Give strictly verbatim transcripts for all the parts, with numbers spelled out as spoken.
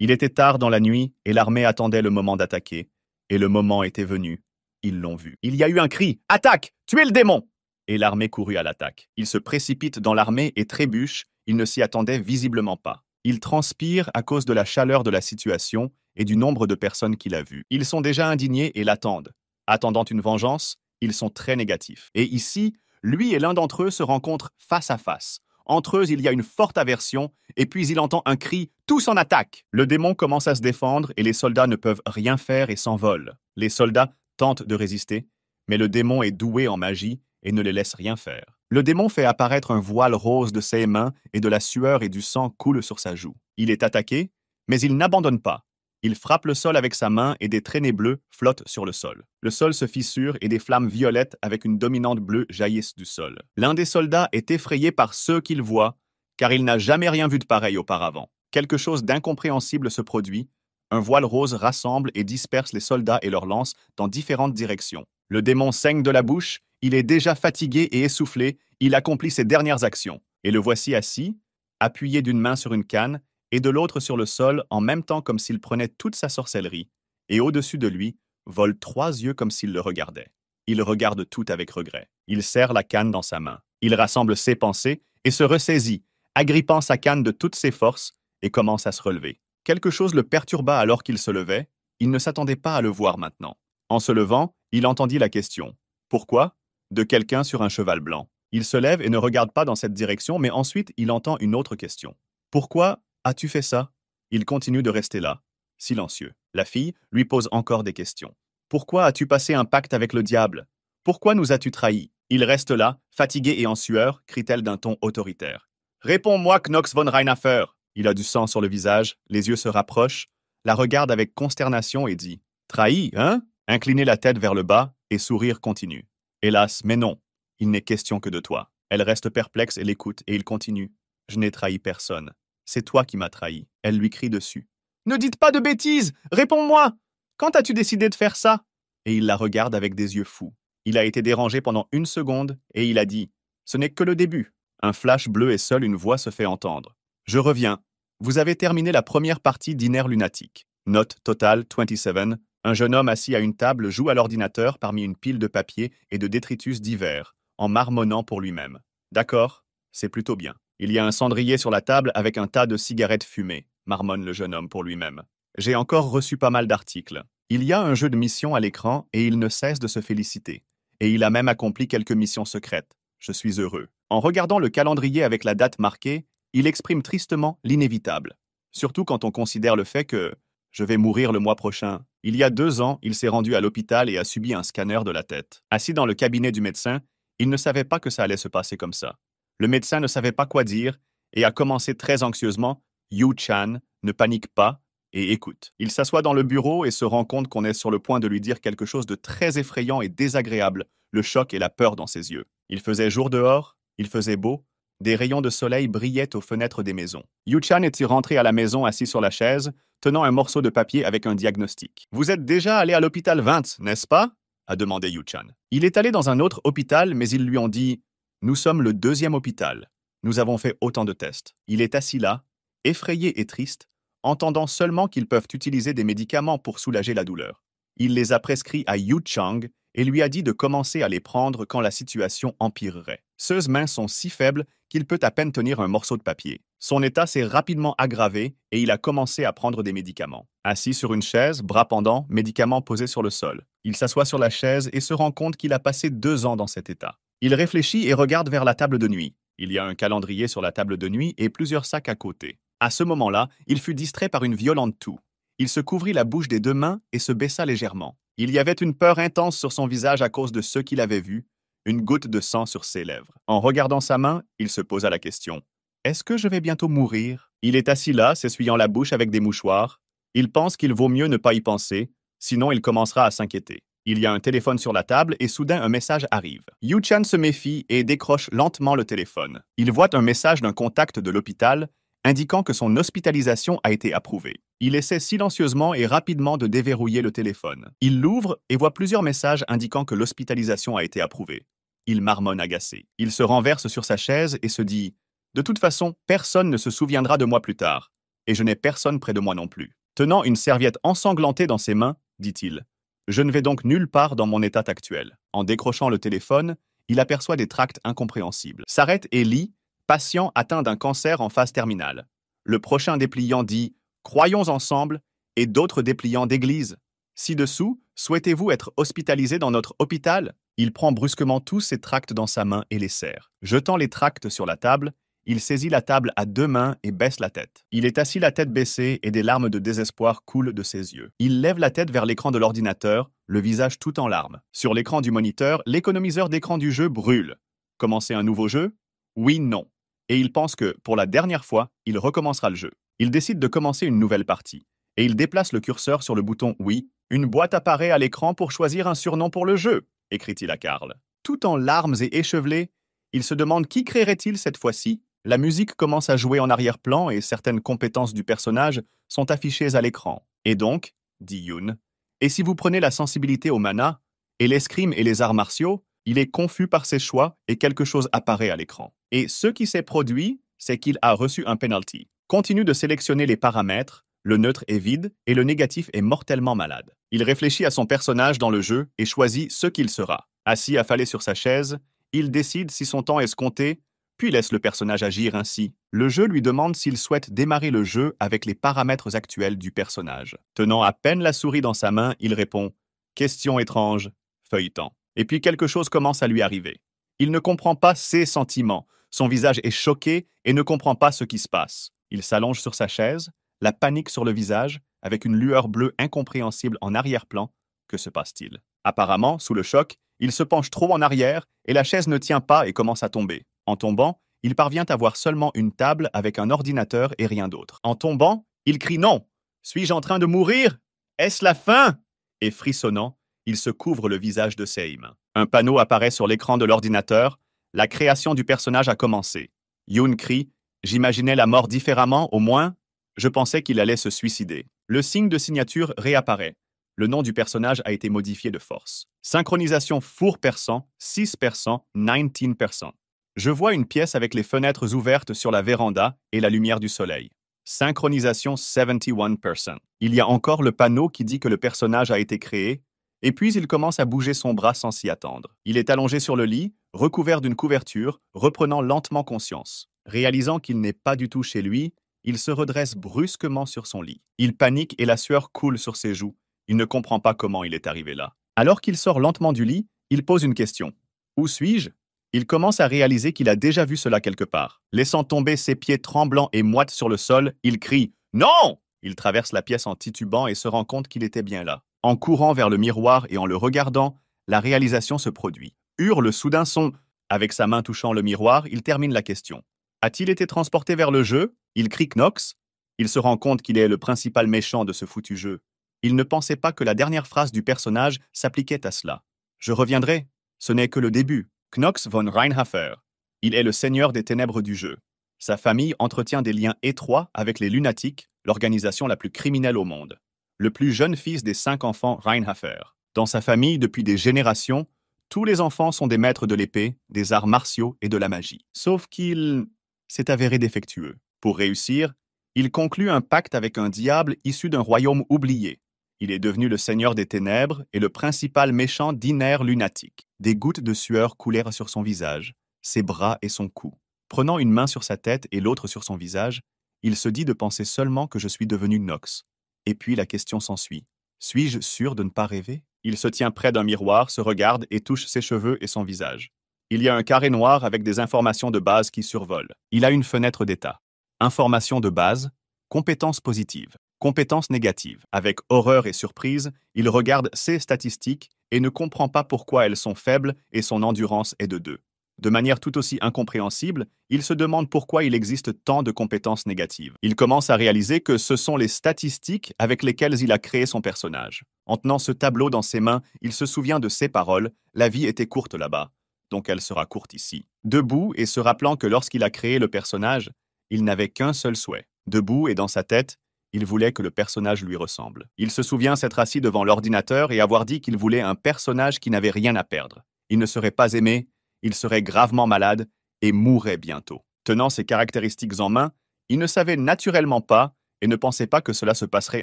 Il était tard dans la nuit et l'armée attendait le moment d'attaquer. Et le moment était venu. Ils l'ont vu. Il y a eu un cri « Attaque! Tuez le démon !» Et l'armée courut à l'attaque. Ils se précipitent dans l'armée et trébuchent. Ils ne s'y attendaient visiblement pas. Ils transpirent à cause de la chaleur de la situation et du nombre de personnes qu'il a vues. Ils sont déjà indignés et l'attendent. Attendant une vengeance, ils sont très négatifs. Et ici, lui et l'un d'entre eux se rencontrent face à face. Entre eux, il y a une forte aversion, et puis il entend un cri « Tous en attaque !» Le démon commence à se défendre, et les soldats ne peuvent rien faire et s'envolent. Les soldats tentent de résister, mais le démon est doué en magie et ne les laisse rien faire. Le démon fait apparaître un voile rose de ses mains, et de la sueur et du sang coulent sur sa joue. Il est attaqué, mais il n'abandonne pas. Il frappe le sol avec sa main et des traînées bleues flottent sur le sol. Le sol se fissure et des flammes violettes avec une dominante bleue jaillissent du sol. L'un des soldats est effrayé par ce qu'il voit, car il n'a jamais rien vu de pareil auparavant. Quelque chose d'incompréhensible se produit. Un voile rose rassemble et disperse les soldats et leurs lances dans différentes directions. Le démon saigne de la bouche, il est déjà fatigué et essoufflé, il accomplit ses dernières actions. Et le voici assis, appuyé d'une main sur une canne, et de l'autre sur le sol en même temps comme s'il prenait toute sa sorcellerie, et au-dessus de lui volent trois yeux comme s'il le regardait. Il regarde tout avec regret. Il serre la canne dans sa main. Il rassemble ses pensées et se ressaisit, agrippant sa canne de toutes ses forces et commence à se relever. Quelque chose le perturba alors qu'il se levait. Il ne s'attendait pas à le voir maintenant. En se levant, il entendit la question « Pourquoi ?» de quelqu'un sur un cheval blanc. Il se lève et ne regarde pas dans cette direction, mais ensuite il entend une autre question. « Pourquoi ?» « As-tu fait ça ?» Il continue de rester là, silencieux. La fille lui pose encore des questions. « Pourquoi as-tu passé un pacte avec le diable ? Pourquoi nous as-tu trahis ?» Il reste là, fatigué et en sueur, crie-t-elle d'un ton autoritaire. « Réponds-moi, Knox von Reinhafer !» Il a du sang sur le visage, les yeux se rapprochent, la regarde avec consternation et dit « Trahi, hein ?» Incliner la tête vers le bas et sourire continue. « Hélas, mais non, il n'est question que de toi. » Elle reste perplexe et l'écoute et il continue. « Je n'ai trahi personne. » « C'est toi qui m'as trahi. » Elle lui crie dessus. « Ne dites pas de bêtises! Réponds-moi! Quand as-tu décidé de faire ça ?» Et il la regarde avec des yeux fous. Il a été dérangé pendant une seconde et il a dit « Ce n'est que le début. » Un flash bleu et seule une voix se fait entendre. « Je reviens. Vous avez terminé la première partie d'Inner Lunatic. » Note totale vingt-sept. Un jeune homme assis à une table joue à l'ordinateur parmi une pile de papier et de détritus divers, en marmonnant pour lui-même. « D'accord, c'est plutôt bien. » Il y a un cendrier sur la table avec un tas de cigarettes fumées, marmonne le jeune homme pour lui-même. J'ai encore reçu pas mal d'articles. Il y a un jeu de mission à l'écran et il ne cesse de se féliciter. Et il a même accompli quelques missions secrètes. Je suis heureux. En regardant le calendrier avec la date marquée, il exprime tristement l'inévitable. Surtout quand on considère le fait que « je vais mourir le mois prochain ». Il y a deux ans, il s'est rendu à l'hôpital et a subi un scanner de la tête. Assis dans le cabinet du médecin, il ne savait pas que ça allait se passer comme ça. Le médecin ne savait pas quoi dire et a commencé très anxieusement « Yu-Chan, ne panique pas et écoute ». Il s'assoit dans le bureau et se rend compte qu'on est sur le point de lui dire quelque chose de très effrayant et désagréable, le choc et la peur dans ses yeux. Il faisait jour dehors, il faisait beau, des rayons de soleil brillaient aux fenêtres des maisons. Yu-Chan est rentré à la maison assis sur la chaise, tenant un morceau de papier avec un diagnostic. « Vous êtes déjà allé à l'hôpital vingt, n'est-ce pas ?» a demandé Yu-Chan. Il est allé dans un autre hôpital, mais ils lui ont dit « Nous sommes le deuxième hôpital. Nous avons fait autant de tests. » Il est assis là, effrayé et triste, entendant seulement qu'ils peuvent utiliser des médicaments pour soulager la douleur. Il les a prescrits à Yu Chang et lui a dit de commencer à les prendre quand la situation empirerait. Ses mains sont si faibles qu'il peut à peine tenir un morceau de papier. Son état s'est rapidement aggravé et il a commencé à prendre des médicaments. Assis sur une chaise, bras pendants, médicaments posés sur le sol. Il s'assoit sur la chaise et se rend compte qu'il a passé deux ans dans cet état. Il réfléchit et regarde vers la table de nuit. Il y a un calendrier sur la table de nuit et plusieurs sacs à côté. À ce moment-là, il fut distrait par une violente toux. Il se couvrit la bouche des deux mains et se baissa légèrement. Il y avait une peur intense sur son visage à cause de ce qu'il avait vu, une goutte de sang sur ses lèvres. En regardant sa main, il se posa la question. « Est-ce que je vais bientôt mourir ?» Il est assis là, s'essuyant la bouche avec des mouchoirs. Il pense qu'il vaut mieux ne pas y penser, sinon il commencera à s'inquiéter. Il y a un téléphone sur la table et soudain un message arrive. Yu-Chan se méfie et décroche lentement le téléphone. Il voit un message d'un contact de l'hôpital indiquant que son hospitalisation a été approuvée. Il essaie silencieusement et rapidement de déverrouiller le téléphone. Il l'ouvre et voit plusieurs messages indiquant que l'hospitalisation a été approuvée. Il marmonne agacé. Il se renverse sur sa chaise et se dit « De toute façon, personne ne se souviendra de moi plus tard. et je n'ai personne près de moi non plus. Tenant une serviette ensanglantée dans ses mains, dit-il. Je ne vais donc nulle part dans mon état actuel. En décrochant le téléphone, il aperçoit des tracts incompréhensibles. S'arrête et lit, patient atteint d'un cancer en phase terminale. Le prochain dépliant dit « Croyons ensemble » et d'autres dépliants d'église. Ci-dessous, souhaitez-vous être hospitalisé dans notre hôpital? Il prend brusquement tous ses tracts dans sa main et les serre. Jetant les tracts sur la table, il saisit la table à deux mains et baisse la tête. Il est assis la tête baissée et des larmes de désespoir coulent de ses yeux. Il lève la tête vers l'écran de l'ordinateur, le visage tout en larmes. Sur l'écran du moniteur, l'économiseur d'écran du jeu brûle. Commencer un nouveau jeu? Oui, non. Et il pense que, pour la dernière fois, il recommencera le jeu. Il décide de commencer une nouvelle partie. Et il déplace le curseur sur le bouton « Oui ». Une boîte apparaît à l'écran pour choisir un surnom pour le jeu, écrit-il à Karl. Tout en larmes et échevelé, il se demande qui créerait-il cette fois-ci. La musique commence à jouer en arrière-plan et certaines compétences du personnage sont affichées à l'écran. Et donc, dit Yoon, et si vous prenez la sensibilité au mana, et l'escrime et les arts martiaux, il est confus par ses choix et quelque chose apparaît à l'écran. Et ce qui s'est produit, c'est qu'il a reçu un penalty. Continue de sélectionner les paramètres, le neutre est vide et le négatif est mortellement malade. Il réfléchit à son personnage dans le jeu et choisit ce qu'il sera. Assis affalé sur sa chaise, il décide si son temps est compté, puis laisse le personnage agir ainsi. Le jeu lui demande s'il souhaite démarrer le jeu avec les paramètres actuels du personnage. Tenant à peine la souris dans sa main, il répond « Question étrange, feuilletant ». Et puis quelque chose commence à lui arriver. Il ne comprend pas ses sentiments, son visage est choqué et ne comprend pas ce qui se passe. Il s'allonge sur sa chaise, la panique sur le visage, avec une lueur bleue incompréhensible en arrière-plan. Que se passe-t-il? Apparemment, sous le choc, il se penche trop en arrière et la chaise ne tient pas et commence à tomber. En tombant, il parvient à voir seulement une table avec un ordinateur et rien d'autre. En tombant, il crie « Non! Suis-je en train de mourir? Est-ce la fin ?» Et frissonnant, il se couvre le visage de ses mains. Un panneau apparaît sur l'écran de l'ordinateur. La création du personnage a commencé. Yoon crie « J'imaginais la mort différemment, au moins. Je pensais qu'il allait se suicider. » Le signe de signature réapparaît. Le nom du personnage a été modifié de force. Synchronisation quatre pour cent, six pour cent, dix-neuf pour cent. Je vois une pièce avec les fenêtres ouvertes sur la véranda et la lumière du soleil. Synchronisation soixante et un pour cent. Il y a encore le panneau qui dit que le personnage a été créé, et puis il commence à bouger son bras sans s'y attendre. Il est allongé sur le lit, recouvert d'une couverture, reprenant lentement conscience. Réalisant qu'il n'est pas du tout chez lui, il se redresse brusquement sur son lit. Il panique et la sueur coule sur ses joues. Il ne comprend pas comment il est arrivé là. Alors qu'il sort lentement du lit, il pose une question. « Où suis-je ? » Il commence à réaliser qu'il a déjà vu cela quelque part. Laissant tomber ses pieds tremblants et moites sur le sol, il crie « Non !» Il traverse la pièce en titubant et se rend compte qu'il était bien là. En courant vers le miroir et en le regardant, la réalisation se produit. Hurle soudain son. Avec sa main touchant le miroir, il termine la question. A-t-il été transporté vers le jeu? Il crie Knox. Il se rend compte qu'il est le principal méchant de ce foutu jeu. Il ne pensait pas que la dernière phrase du personnage s'appliquait à cela. Je reviendrai. Ce n'est que le début. Knox von Reinhafer. Il est le seigneur des ténèbres du jeu. Sa famille entretient des liens étroits avec les Lunatiques, l'organisation la plus criminelle au monde. Le plus jeune fils des cinq enfants Reinhafer. Dans sa famille, depuis des générations, tous les enfants sont des maîtres de l'épée, des arts martiaux et de la magie. Sauf qu'il s'est avéré défectueux. Pour réussir, il conclut un pacte avec un diable issu d'un royaume oublié. Il est devenu le seigneur des ténèbres et le principal méchant d'Inner Lunatic. Des gouttes de sueur coulèrent sur son visage, ses bras et son cou. Prenant une main sur sa tête et l'autre sur son visage, il se dit de penser seulement que je suis devenu Knox. Et puis la question s'ensuit. Suis-je sûr de ne pas rêver? Il se tient près d'un miroir, se regarde et touche ses cheveux et son visage. Il y a un carré noir avec des informations de base qui survolent. Il a une fenêtre d'état. Informations de base, compétences positives, compétences négatives. Avec horreur et surprise, il regarde ses statistiques et ne comprend pas pourquoi elles sont faibles et son endurance est de deux. De manière tout aussi incompréhensible, il se demande pourquoi il existe tant de compétences négatives. Il commence à réaliser que ce sont les statistiques avec lesquelles il a créé son personnage. En tenant ce tableau dans ses mains, il se souvient de ses paroles. La vie était courte là-bas, donc elle sera courte ici. Debout et se rappelant que lorsqu'il a créé le personnage, il n'avait qu'un seul souhait. Debout et dans sa tête, il voulait que le personnage lui ressemble. Il se souvient s'être assis devant l'ordinateur et avoir dit qu'il voulait un personnage qui n'avait rien à perdre. Il ne serait pas aimé, il serait gravement malade et mourrait bientôt. Tenant ses caractéristiques en main, il ne savait naturellement pas et ne pensez pas que cela se passerait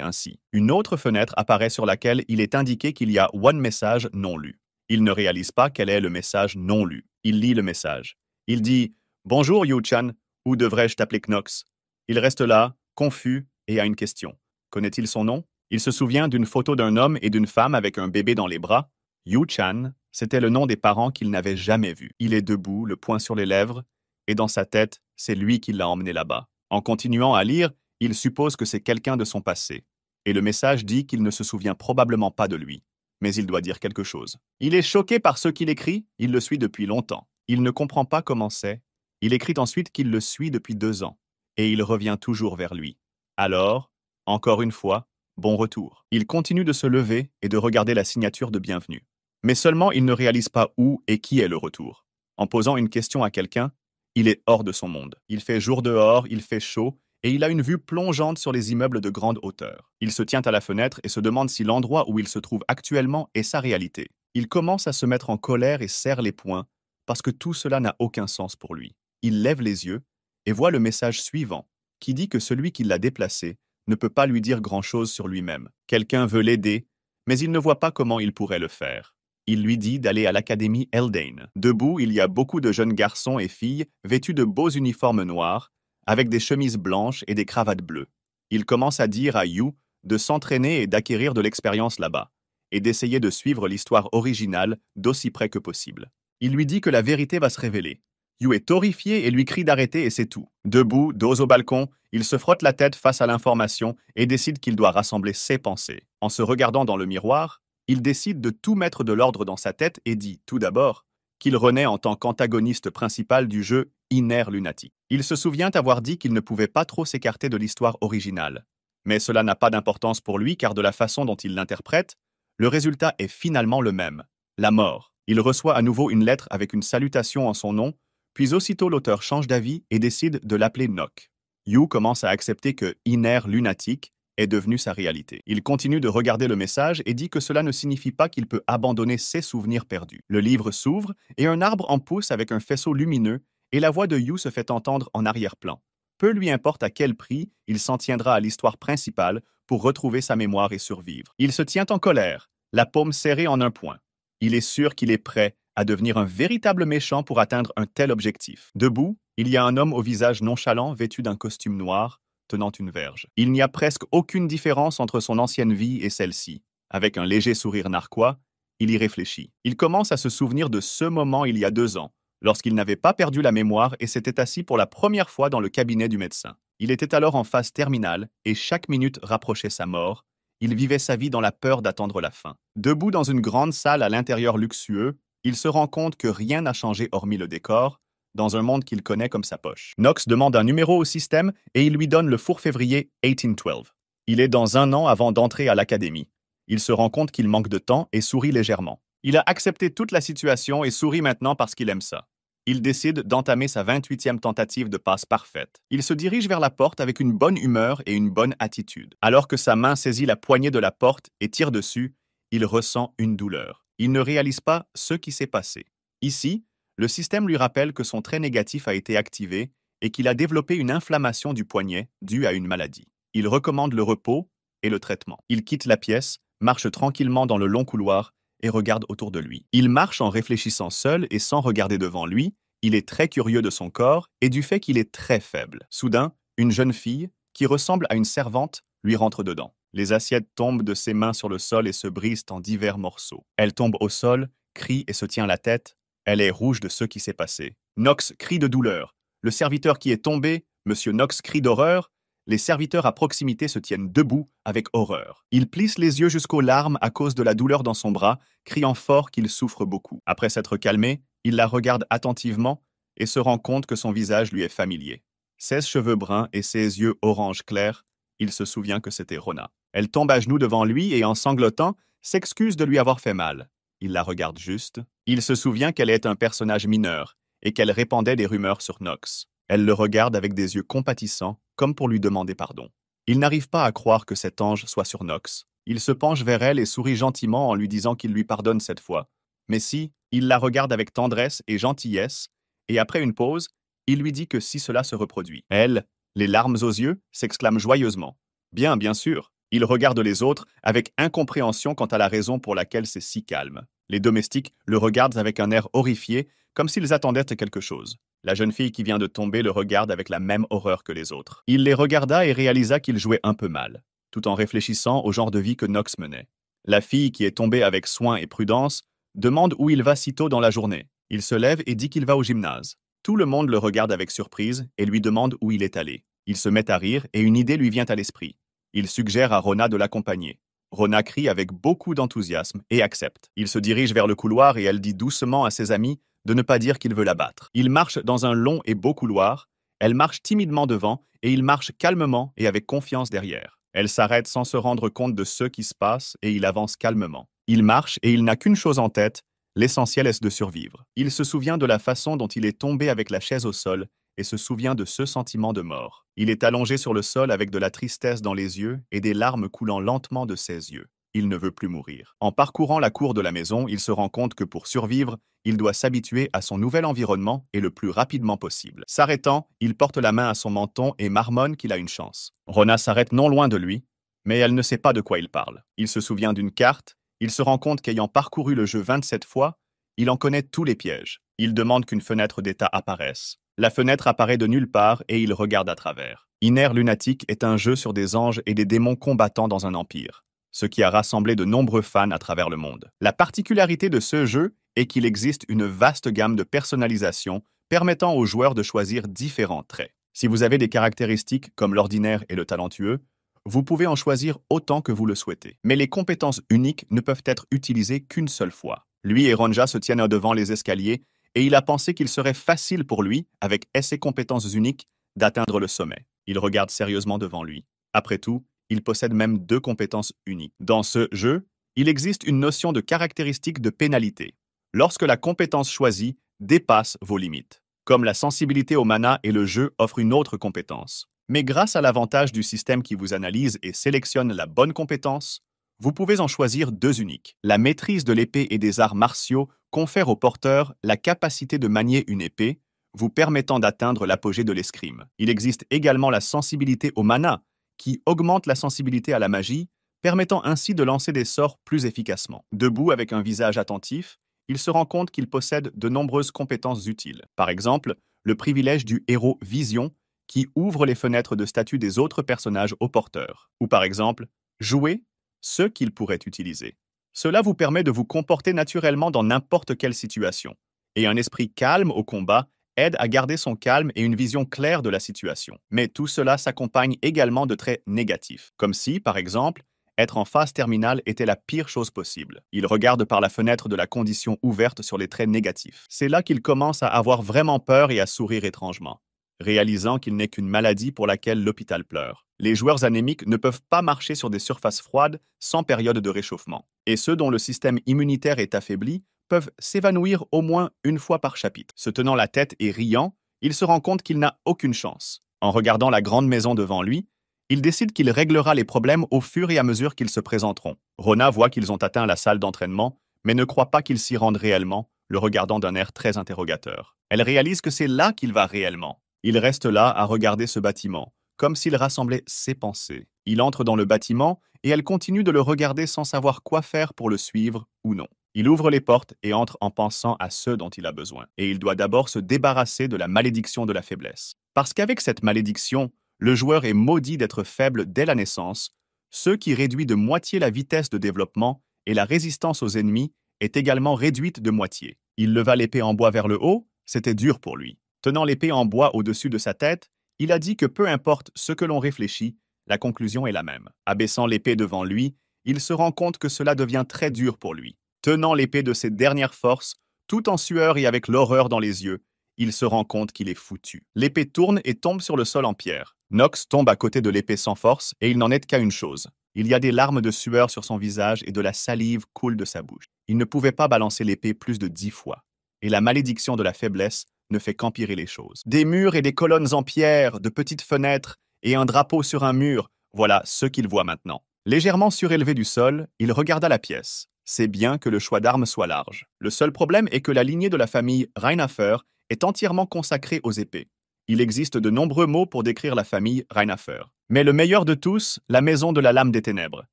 ainsi. Une autre fenêtre apparaît sur laquelle il est indiqué qu'il y a one message non lu. Il ne réalise pas quel est le message non lu. Il lit le message. Il dit « Bonjour Yu-Chan, ou devrais-je t'appeler Knox ?» Il reste là, confus, et a une question. Connaît-il son nom? Il se souvient d'une photo d'un homme et d'une femme avec un bébé dans les bras. Yu-Chan, c'était le nom des parents qu'il n'avait jamais vu. Il est debout, le poing sur les lèvres, et dans sa tête, c'est lui qui l'a emmené là-bas. En continuant à lire, il suppose que c'est quelqu'un de son passé. Et le message dit qu'il ne se souvient probablement pas de lui. Mais il doit dire quelque chose. Il est choqué par ce qu'il écrit, il le suit depuis longtemps. Il ne comprend pas comment c'est. Il écrit ensuite qu'il le suit depuis deux ans. Et il revient toujours vers lui. Alors, encore une fois, bon retour. Il continue de se lever et de regarder la signature de bienvenue. Mais seulement il ne réalise pas où et qui est le retour. En posant une question à quelqu'un, il est hors de son monde. Il fait jour dehors, il fait chaud, et il a une vue plongeante sur les immeubles de grande hauteur. Il se tient à la fenêtre et se demande si l'endroit où il se trouve actuellement est sa réalité. Il commence à se mettre en colère et serre les poings, parce que tout cela n'a aucun sens pour lui. Il lève les yeux et voit le message suivant, qui dit que celui qui l'a déplacé ne peut pas lui dire grand-chose sur lui-même. Quelqu'un veut l'aider, mais il ne voit pas comment il pourrait le faire. Il lui dit d'aller à l'académie Eldane. Debout, il y a beaucoup de jeunes garçons et filles vêtus de beaux uniformes noirs, avec des chemises blanches et des cravates bleues. Il commence à dire à Yu de s'entraîner et d'acquérir de l'expérience là-bas, et d'essayer de suivre l'histoire originale d'aussi près que possible. Il lui dit que la vérité va se révéler. Yu est horrifié et lui crie d'arrêter et c'est tout. Debout, dos au balcon, il se frotte la tête face à l'information et décide qu'il doit rassembler ses pensées. En se regardant dans le miroir, il décide de tout mettre de l'ordre dans sa tête et dit, tout d'abord, qu'il renaît en tant qu'antagoniste principal du jeu Inner Lunatic. Il se souvient avoir dit qu'il ne pouvait pas trop s'écarter de l'histoire originale. Mais cela n'a pas d'importance pour lui car de la façon dont il l'interprète, le résultat est finalement le même, la mort. Il reçoit à nouveau une lettre avec une salutation en son nom, puis aussitôt l'auteur change d'avis et décide de l'appeler Knock. Yu commence à accepter que Inner Lunatic est devenu sa réalité. Il continue de regarder le message et dit que cela ne signifie pas qu'il peut abandonner ses souvenirs perdus. Le livre s'ouvre et un arbre en pousse avec un faisceau lumineux et la voix de Yu se fait entendre en arrière-plan. Peu lui importe à quel prix il s'en tiendra à l'histoire principale pour retrouver sa mémoire et survivre. Il se tient en colère, la paume serrée en un poing. Il est sûr qu'il est prêt à devenir un véritable méchant pour atteindre un tel objectif. Debout, il y a un homme au visage nonchalant vêtu d'un costume noir, tenant une verge. Il n'y a presque aucune différence entre son ancienne vie et celle-ci. Avec un léger sourire narquois, il y réfléchit. Il commence à se souvenir de ce moment il y a deux ans, lorsqu'il n'avait pas perdu la mémoire et s'était assis pour la première fois dans le cabinet du médecin. Il était alors en phase terminale et chaque minute rapprochait sa mort. Il vivait sa vie dans la peur d'attendre la fin. Debout dans une grande salle à l'intérieur luxueux, il se rend compte que rien n'a changé hormis le décor, dans un monde qu'il connaît comme sa poche. Knox demande un numéro au système et il lui donne le four février mille huit cent douze. Il est dans un an avant d'entrer à l'académie. Il se rend compte qu'il manque de temps et sourit légèrement. Il a accepté toute la situation et sourit maintenant parce qu'il aime ça. Il décide d'entamer sa vingt-huitième tentative de passe parfaite. Il se dirige vers la porte avec une bonne humeur et une bonne attitude. Alors que sa main saisit la poignée de la porte et tire dessus, il ressent une douleur. Il ne réalise pas ce qui s'est passé. Ici, le système lui rappelle que son trait négatif a été activé et qu'il a développé une inflammation du poignet due à une maladie. Il recommande le repos et le traitement. Il quitte la pièce, marche tranquillement dans le long couloir et regarde autour de lui. Il marche en réfléchissant seul et sans regarder devant lui. Il est très curieux de son corps et du fait qu'il est très faible. Soudain, une jeune fille, qui ressemble à une servante, lui rentre dedans. Les assiettes tombent de ses mains sur le sol et se brisent en divers morceaux. Elle tombe au sol, crie et se tient la tête. Elle est rouge de ce qui s'est passé. Knox crie de douleur. Le serviteur qui est tombé, Monsieur Knox crie d'horreur. Les serviteurs à proximité se tiennent debout avec horreur. Il plisse les yeux jusqu'aux larmes à cause de la douleur dans son bras, criant fort qu'il souffre beaucoup. Après s'être calmé, il la regarde attentivement et se rend compte que son visage lui est familier. Ses cheveux bruns et ses yeux orange clair, il se souvient que c'était Rona. Elle tombe à genoux devant lui et, en sanglotant, s'excuse de lui avoir fait mal. Il la regarde juste. Il se souvient qu'elle est un personnage mineur et qu'elle répandait des rumeurs sur Knox. Elle le regarde avec des yeux compatissants, comme pour lui demander pardon. Il n'arrive pas à croire que cet ange soit sur Knox. Il se penche vers elle et sourit gentiment en lui disant qu'il lui pardonne cette fois. Mais si, il la regarde avec tendresse et gentillesse, et après une pause, il lui dit que si cela se reproduit. Elle, les larmes aux yeux, s'exclame joyeusement. Bien, bien sûr. Il regarde les autres avec incompréhension quant à la raison pour laquelle c'est si calme. Les domestiques le regardent avec un air horrifié, comme s'ils attendaient quelque chose. La jeune fille qui vient de tomber le regarde avec la même horreur que les autres. Il les regarda et réalisa qu'il jouait un peu mal, tout en réfléchissant au genre de vie que Knox menait. La fille qui est tombée avec soin et prudence demande où il va si tôt dans la journée. Il se lève et dit qu'il va au gymnase. Tout le monde le regarde avec surprise et lui demande où il est allé. Il se met à rire et une idée lui vient à l'esprit. Il suggère à Rona de l'accompagner. Rona crie avec beaucoup d'enthousiasme et accepte. Il se dirige vers le couloir et elle dit doucement à ses amis de ne pas dire qu'il veut la battre. Il marche dans un long et beau couloir, elle marche timidement devant et il marche calmement et avec confiance derrière. Elle s'arrête sans se rendre compte de ce qui se passe et il avance calmement. Il marche et il n'a qu'une chose en tête, l'essentiel est de survivre. Il se souvient de la façon dont il est tombé avec la chaise au sol et se souvient de ce sentiment de mort. Il est allongé sur le sol avec de la tristesse dans les yeux et des larmes coulant lentement de ses yeux. Il ne veut plus mourir. En parcourant la cour de la maison, il se rend compte que pour survivre, il doit s'habituer à son nouvel environnement et le plus rapidement possible. S'arrêtant, il porte la main à son menton et marmonne qu'il a une chance. Rona s'arrête non loin de lui, mais elle ne sait pas de quoi il parle. Il se souvient d'une carte, il se rend compte qu'ayant parcouru le jeu vingt-sept fois, il en connaît tous les pièges. Il demande qu'une fenêtre d'état apparaisse. La fenêtre apparaît de nulle part et il regarde à travers. Inner Lunatic est un jeu sur des anges et des démons combattant dans un empire, ce qui a rassemblé de nombreux fans à travers le monde. La particularité de ce jeu est qu'il existe une vaste gamme de personnalisations permettant aux joueurs de choisir différents traits. Si vous avez des caractéristiques comme l'ordinaire et le talentueux, vous pouvez en choisir autant que vous le souhaitez. Mais les compétences uniques ne peuvent être utilisées qu'une seule fois. Lui et Ronja se tiennent devant les escaliers et il a pensé qu'il serait facile pour lui, avec ses compétences uniques, d'atteindre le sommet. Il regarde sérieusement devant lui. Après tout, il possède même deux compétences uniques. Dans ce jeu, il existe une notion de caractéristique de pénalité, lorsque la compétence choisie dépasse vos limites. Comme la sensibilité au mana et le jeu offrent une autre compétence. Mais grâce à l'avantage du système qui vous analyse et sélectionne la bonne compétence, vous pouvez en choisir deux uniques. La maîtrise de l'épée et des arts martiaux confère au porteur la capacité de manier une épée, vous permettant d'atteindre l'apogée de l'escrime. Il existe également la sensibilité au mana, qui augmente la sensibilité à la magie, permettant ainsi de lancer des sorts plus efficacement. Debout avec un visage attentif, il se rend compte qu'il possède de nombreuses compétences utiles. Par exemple, le privilège du héros Vision, qui ouvre les fenêtres de statues des autres personnages au porteur. Ou par exemple, jouer ce qu'il pourrait utiliser. Cela vous permet de vous comporter naturellement dans n'importe quelle situation. Et un esprit calme au combat aide à garder son calme et une vision claire de la situation. Mais tout cela s'accompagne également de traits négatifs, comme si, par exemple, être en phase terminale était la pire chose possible. Il regarde par la fenêtre de la condition ouverte sur les traits négatifs. C'est là qu'il commence à avoir vraiment peur et à sourire étrangement, réalisant qu'il n'est qu'une maladie pour laquelle l'hôpital pleure. Les joueurs anémiques ne peuvent pas marcher sur des surfaces froides sans période de réchauffement. Et ceux dont le système immunitaire est affaibli peuvent s'évanouir au moins une fois par chapitre. Se tenant la tête et riant, il se rend compte qu'il n'a aucune chance. En regardant la grande maison devant lui, il décide qu'il réglera les problèmes au fur et à mesure qu'ils se présenteront. Rona voit qu'ils ont atteint la salle d'entraînement, mais ne croit pas qu'ils s'y rendent réellement, le regardant d'un air très interrogateur. Elle réalise que c'est là qu'il va réellement. Il reste là à regarder ce bâtiment, comme s'il rassemblait ses pensées. Il entre dans le bâtiment et elle continue de le regarder sans savoir quoi faire pour le suivre ou non. Il ouvre les portes et entre en pensant à ceux dont il a besoin. Et il doit d'abord se débarrasser de la malédiction de la faiblesse. Parce qu'avec cette malédiction, le joueur est maudit d'être faible dès la naissance, ce qui réduit de moitié la vitesse de développement et la résistance aux ennemis est également réduite de moitié. Il leva l'épée en bois vers le haut, c'était dur pour lui. Tenant l'épée en bois au-dessus de sa tête, il a dit que peu importe ce que l'on réfléchit, la conclusion est la même. Abaissant l'épée devant lui, il se rend compte que cela devient très dur pour lui. Tenant l'épée de ses dernières forces, tout en sueur et avec l'horreur dans les yeux, il se rend compte qu'il est foutu. L'épée tourne et tombe sur le sol en pierre. Knox tombe à côté de l'épée sans force et il n'en est qu'à une chose. Il y a des larmes de sueur sur son visage et de la salive coule de sa bouche. Il ne pouvait pas balancer l'épée plus de dix fois. Et la malédiction de la faiblesse ne fait qu'empirer les choses. Des murs et des colonnes en pierre, de petites fenêtres et un drapeau sur un mur, voilà ce qu'il voit maintenant. Légèrement surélevé du sol, il regarda la pièce. C'est bien que le choix d'armes soit large. Le seul problème est que la lignée de la famille Reinhafer est entièrement consacrée aux épées. Il existe de nombreux mots pour décrire la famille Reinhafer. Mais le meilleur de tous, la maison de la lame des ténèbres.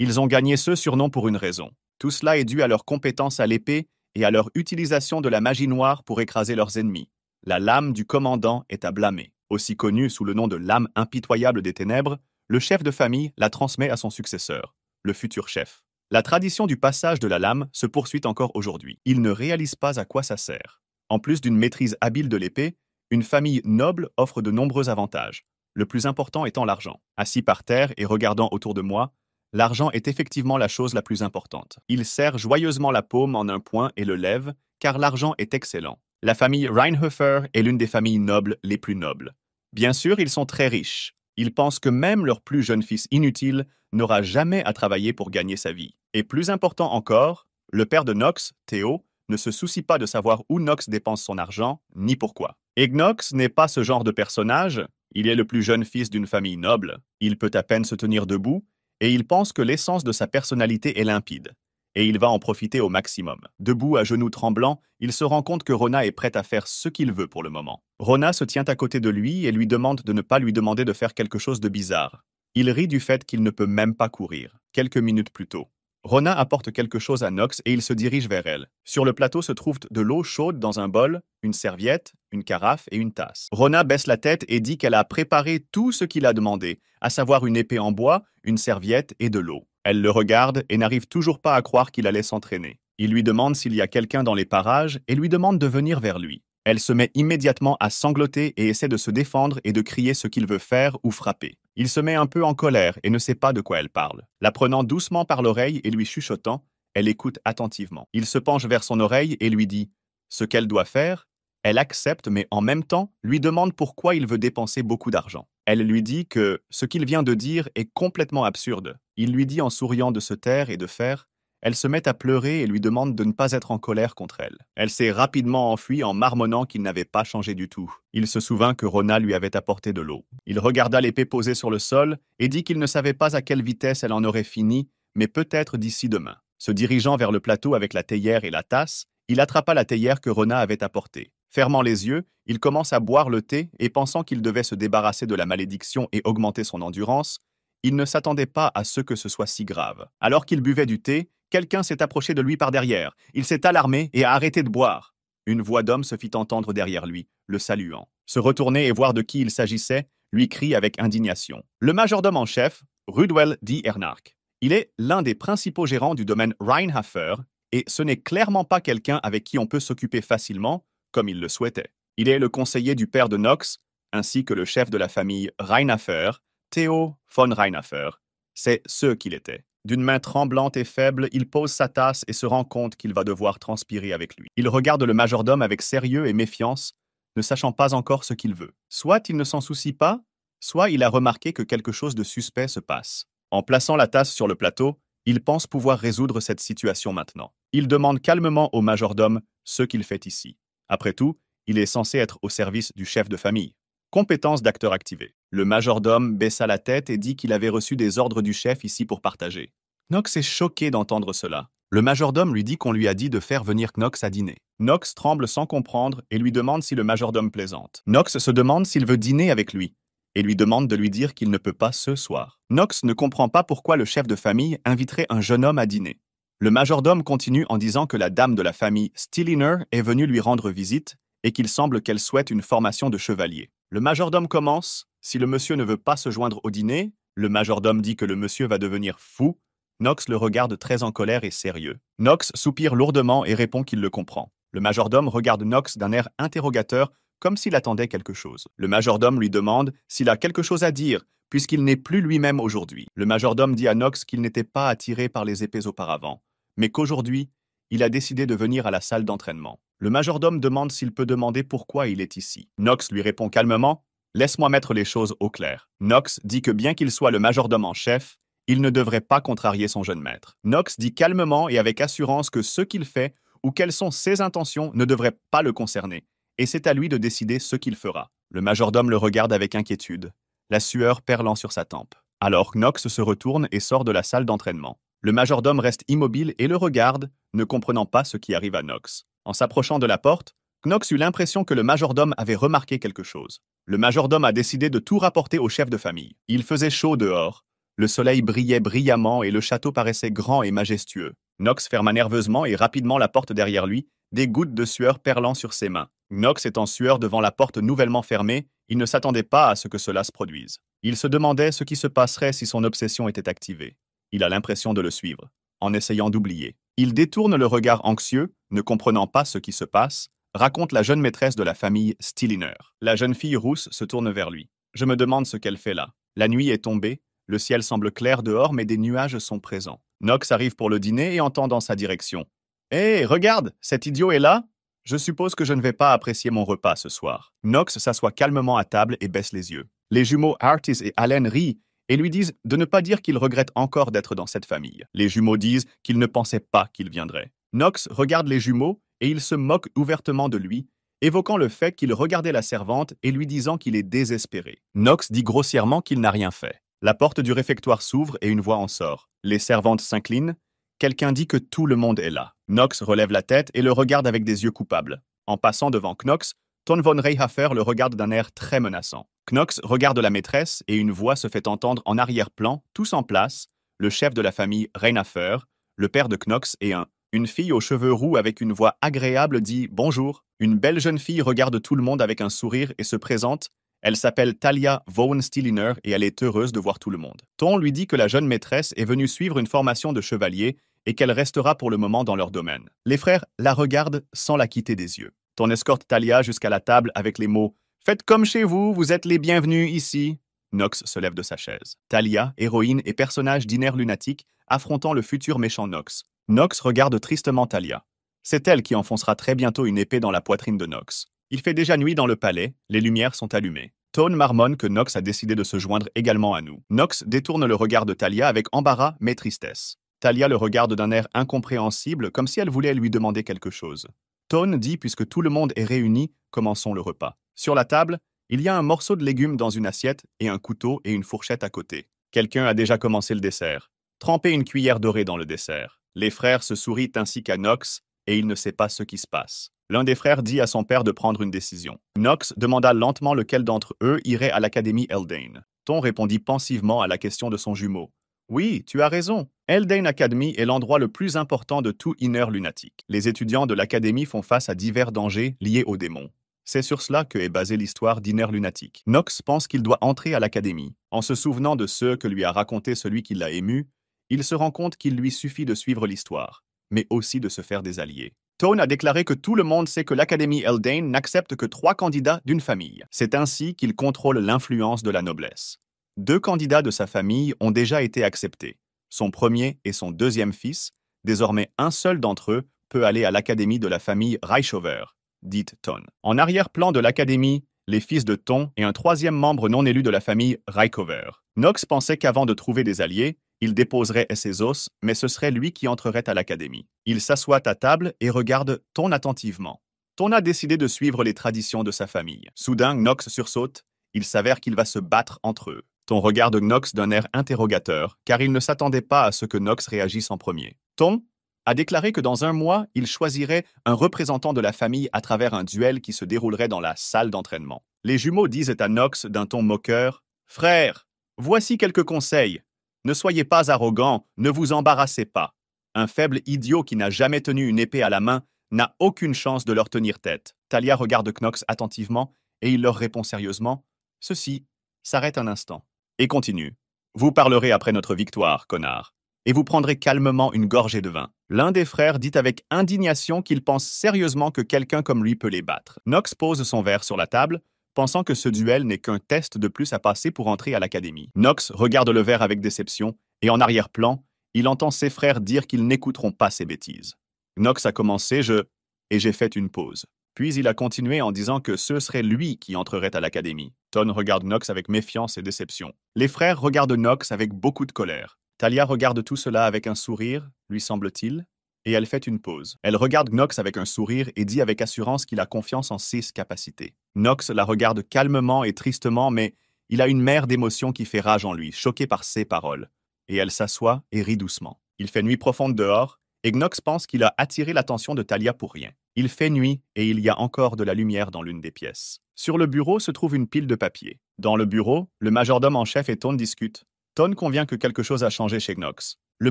Ils ont gagné ce surnom pour une raison. Tout cela est dû à leur compétence à l'épée et à leur utilisation de la magie noire pour écraser leurs ennemis. La lame du commandant est à blâmer. Aussi connue sous le nom de lame impitoyable des ténèbres, le chef de famille la transmet à son successeur, le futur chef. La tradition du passage de la lame se poursuit encore aujourd'hui. Ils ne réalisent pas à quoi ça sert. En plus d'une maîtrise habile de l'épée, une famille noble offre de nombreux avantages, le plus important étant l'argent. Assis par terre et regardant autour de moi, l'argent est effectivement la chose la plus importante. Il serre joyeusement la paume en un point et le lève, car l'argent est excellent. La famille Reinhafer est l'une des familles nobles les plus nobles. Bien sûr, ils sont très riches. Ils pensent que même leur plus jeune fils inutile n'aura jamais à travailler pour gagner sa vie. Et plus important encore, le père de Knox, Theo, ne se soucie pas de savoir où Knox dépense son argent, ni pourquoi. Et Knox n'est pas ce genre de personnage. Il est le plus jeune fils d'une famille noble. Il peut à peine se tenir debout, et il pense que l'essence de sa personnalité est limpide. Et il va en profiter au maximum. Debout, à genoux tremblants, il se rend compte que Rona est prête à faire ce qu'il veut pour le moment. Rona se tient à côté de lui et lui demande de ne pas lui demander de faire quelque chose de bizarre. Il rit du fait qu'il ne peut même pas courir. Quelques minutes plus tôt, Rona apporte quelque chose à Knox et il se dirige vers elle. Sur le plateau se trouvent de l'eau chaude dans un bol, une serviette, une carafe et une tasse. Rona baisse la tête et dit qu'elle a préparé tout ce qu'il a demandé, à savoir une épée en bois, une serviette et de l'eau. Elle le regarde et n'arrive toujours pas à croire qu'il allait s'entraîner. Il lui demande s'il y a quelqu'un dans les parages et lui demande de venir vers lui. Elle se met immédiatement à sangloter et essaie de se défendre et de crier ce qu'il veut faire ou frapper. Il se met un peu en colère et ne sait pas de quoi elle parle. La prenant doucement par l'oreille et lui chuchotant, elle écoute attentivement. Il se penche vers son oreille et lui dit ce qu'elle doit faire. Elle accepte mais en même temps lui demande pourquoi il veut dépenser beaucoup d'argent. Elle lui dit que ce qu'il vient de dire est complètement absurde. Il lui dit en souriant de se taire et de faire. Elle se met à pleurer et lui demande de ne pas être en colère contre elle. Elle s'est rapidement enfuie en marmonnant qu'il n'avait pas changé du tout. Il se souvint que Rona lui avait apporté de l'eau. Il regarda l'épée posée sur le sol et dit qu'il ne savait pas à quelle vitesse elle en aurait fini, mais peut-être d'ici demain. Se dirigeant vers le plateau avec la théière et la tasse, il attrapa la théière que Rona avait apportée. Fermant les yeux, il commence à boire le thé et pensant qu'il devait se débarrasser de la malédiction et augmenter son endurance, il ne s'attendait pas à ce que ce soit si grave. Alors qu'il buvait du thé, quelqu'un s'est approché de lui par derrière. Il s'est alarmé et a arrêté de boire. Une voix d'homme se fit entendre derrière lui, le saluant. Se retourner et voir de qui il s'agissait, lui crie avec indignation. Le majordome en chef, Rudwell D. Ernark. Il est l'un des principaux gérants du domaine Reinhafer et ce n'est clairement pas quelqu'un avec qui on peut s'occuper facilement, comme il le souhaitait. Il est le conseiller du père de Knox, ainsi que le chef de la famille Reinhafer, Theo von Reinhafer. C'est ce qu'il était. D'une main tremblante et faible, il pose sa tasse et se rend compte qu'il va devoir transpirer avec lui. Il regarde le majordome avec sérieux et méfiance, ne sachant pas encore ce qu'il veut. Soit il ne s'en soucie pas, soit il a remarqué que quelque chose de suspect se passe. En plaçant la tasse sur le plateau, il pense pouvoir résoudre cette situation maintenant. Il demande calmement au majordome ce qu'il fait ici. Après tout, il est censé être au service du chef de famille. Compétence d'acteur activée. Le majordome baissa la tête et dit qu'il avait reçu des ordres du chef ici pour partager. Knox est choqué d'entendre cela. Le majordome lui dit qu'on lui a dit de faire venir Knox à dîner. Knox tremble sans comprendre et lui demande si le majordome plaisante. Knox se demande s'il veut dîner avec lui et lui demande de lui dire qu'il ne peut pas ce soir. Knox ne comprend pas pourquoi le chef de famille inviterait un jeune homme à dîner. Le majordome continue en disant que la dame de la famille Stilliner est venue lui rendre visite et qu'il semble qu'elle souhaite une formation de chevalier. Le majordome commence. Si le monsieur ne veut pas se joindre au dîner, le majordome dit que le monsieur va devenir fou. Knox le regarde très en colère et sérieux. Knox soupire lourdement et répond qu'il le comprend. Le majordome regarde Knox d'un air interrogateur, comme s'il attendait quelque chose. Le majordome lui demande s'il a quelque chose à dire, puisqu'il n'est plus lui-même aujourd'hui. Le majordome dit à Knox qu'il n'était pas attiré par les épées auparavant, mais qu'aujourd'hui, il a décidé de venir à la salle d'entraînement. Le majordome demande s'il peut demander pourquoi il est ici. Knox lui répond calmement « Laisse-moi mettre les choses au clair ». Knox dit que bien qu'il soit le majordome en chef, il ne devrait pas contrarier son jeune maître. Knox dit calmement et avec assurance que ce qu'il fait ou quelles sont ses intentions ne devrait pas le concerner, et c'est à lui de décider ce qu'il fera. Le majordome le regarde avec inquiétude, la sueur perlant sur sa tempe. Alors Knox se retourne et sort de la salle d'entraînement. Le majordome reste immobile et le regarde, ne comprenant pas ce qui arrive à Knox. En s'approchant de la porte, Knox eut l'impression que le majordome avait remarqué quelque chose. Le majordome a décidé de tout rapporter au chef de famille. Il faisait chaud dehors. Le soleil brillait brillamment et le château paraissait grand et majestueux. Knox ferma nerveusement et rapidement la porte derrière lui, des gouttes de sueur perlant sur ses mains. Knox est en sueur devant la porte nouvellement fermée. Il ne s'attendait pas à ce que cela se produise. Il se demandait ce qui se passerait si son obsession était activée. Il a l'impression de le suivre, en essayant d'oublier. Il détourne le regard anxieux, ne comprenant pas ce qui se passe, raconte la jeune maîtresse de la famille Stilliner. La jeune fille rousse se tourne vers lui. « Je me demande ce qu'elle fait là. » La nuit est tombée, le ciel semble clair dehors mais des nuages sont présents. Knox arrive pour le dîner et entend dans sa direction. « Hé, regarde, cet idiot est là !» Je suppose que je ne vais pas apprécier mon repas ce soir. Knox s'assoit calmement à table et baisse les yeux. Les jumeaux Artis et Allen rient et lui disent de ne pas dire qu'ils regrettent encore d'être dans cette famille. Les jumeaux disent qu'ils ne pensaient pas qu'ils viendraient. Knox regarde les jumeaux et ils se moquent ouvertement de lui, évoquant le fait qu'il regardait la servante et lui disant qu'il est désespéré. Knox dit grossièrement qu'il n'a rien fait. La porte du réfectoire s'ouvre et une voix en sort. Les servantes s'inclinent. Quelqu'un dit que tout le monde est là. Knox relève la tête et le regarde avec des yeux coupables. En passant devant Knox, Theo von Reinhafer le regarde d'un air très menaçant. Knox regarde la maîtresse et une voix se fait entendre en arrière-plan, tous en place, le chef de la famille Reinhafer, le père de Knox et un. Une fille aux cheveux roux avec une voix agréable dit « Bonjour ». Une belle jeune fille regarde tout le monde avec un sourire et se présente. Elle s'appelle Talia von Stilliner et elle est heureuse de voir tout le monde. Theo lui dit que la jeune maîtresse est venue suivre une formation de chevalier et qu'elle restera pour le moment dans leur domaine. Les frères la regardent sans la quitter des yeux. Theo escorte Talia jusqu'à la table avec les mots « Faites comme chez vous, vous êtes les bienvenus ici ». Knox se lève de sa chaise. Talia, héroïne et personnage d'Inner Lunatic, affrontant le futur méchant Knox. Knox regarde tristement Talia. C'est elle qui enfoncera très bientôt une épée dans la poitrine de Knox. Il fait déjà nuit dans le palais, les lumières sont allumées. Theo marmonne que Knox a décidé de se joindre également à nous. Knox détourne le regard de Talia avec embarras mais tristesse. Talia le regarde d'un air incompréhensible, comme si elle voulait lui demander quelque chose. Theo dit « Puisque tout le monde est réuni, commençons le repas. » Sur la table, il y a un morceau de légumes dans une assiette et un couteau et une fourchette à côté. Quelqu'un a déjà commencé le dessert. Trempez une cuillère dorée dans le dessert. Les frères se sourient ainsi qu'à Knox, et il ne sait pas ce qui se passe. L'un des frères dit à son père de prendre une décision. Knox demanda lentement lequel d'entre eux irait à l'académie Eldane. Theo répondit pensivement à la question de son jumeau. « Oui, tu as raison. Eldane Academy est l'endroit le plus important de tout Inner Lunatic. Les étudiants de l'académie font face à divers dangers liés aux démons. C'est sur cela que est basée l'histoire d'Inner Lunatic. Knox pense qu'il doit entrer à l'académie. En se souvenant de ce que lui a raconté celui qui l'a ému, il se rend compte qu'il lui suffit de suivre l'histoire, mais aussi de se faire des alliés. Theo a déclaré que tout le monde sait que l'Académie Eldane n'accepte que trois candidats d'une famille. C'est ainsi qu'il contrôle l'influence de la noblesse. Deux candidats de sa famille ont déjà été acceptés. Son premier et son deuxième fils, désormais un seul d'entre eux, peut aller à l'Académie de la famille Reinhafer, dite Theo. En arrière-plan de l'Académie, les fils de Theo et un troisième membre non élu de la famille Reinhafer. Knox pensait qu'avant de trouver des alliés, il déposerait Essesos, mais ce serait lui qui entrerait à l'académie. Il s'assoit à table et regarde Theo attentivement. Theo a décidé de suivre les traditions de sa famille. Soudain, Knox sursaute. Il s'avère qu'il va se battre entre eux. Theo regarde Knox d'un air interrogateur, car il ne s'attendait pas à ce que Knox réagisse en premier. Theo a déclaré que dans un mois, il choisirait un représentant de la famille à travers un duel qui se déroulerait dans la salle d'entraînement. Les jumeaux disent à Knox d'un Theo moqueur « Frère, voici quelques conseils. Ne soyez pas arrogant, ne vous embarrassez pas. Un faible idiot qui n'a jamais tenu une épée à la main n'a aucune chance de leur tenir tête. » Talia regarde Knox attentivement et il leur répond sérieusement. Ceci s'arrête un instant et continue. Vous parlerez après notre victoire, connard, et vous prendrez calmement une gorgée de vin. L'un des frères dit avec indignation qu'il pense sérieusement que quelqu'un comme lui peut les battre. Knox pose son verre sur la table, pensant que ce duel n'est qu'un test de plus à passer pour entrer à l'académie. Knox regarde le verre avec déception, et en arrière-plan, il entend ses frères dire qu'ils n'écouteront pas ses bêtises. Knox a commencé, je... et j'ai fait une pause. Puis il a continué en disant que ce serait lui qui entrerait à l'académie. Theo regarde Knox avec méfiance et déception. Les frères regardent Knox avec beaucoup de colère. Talia regarde tout cela avec un sourire, lui semble-t-il, et elle fait une pause. Elle regarde Knox avec un sourire et dit avec assurance qu'il a confiance en ses capacités. Knox la regarde calmement et tristement, mais il a une mer d'émotions qui fait rage en lui, choqué par ses paroles. Et elle s'assoit et rit doucement. Il fait nuit profonde dehors, et Knox pense qu'il a attiré l'attention de Talia pour rien. Il fait nuit et il y a encore de la lumière dans l'une des pièces. Sur le bureau se trouve une pile de papier. Dans le bureau, le majordome en chef et Tone discutent. Tone convient que quelque chose a changé chez Knox. Le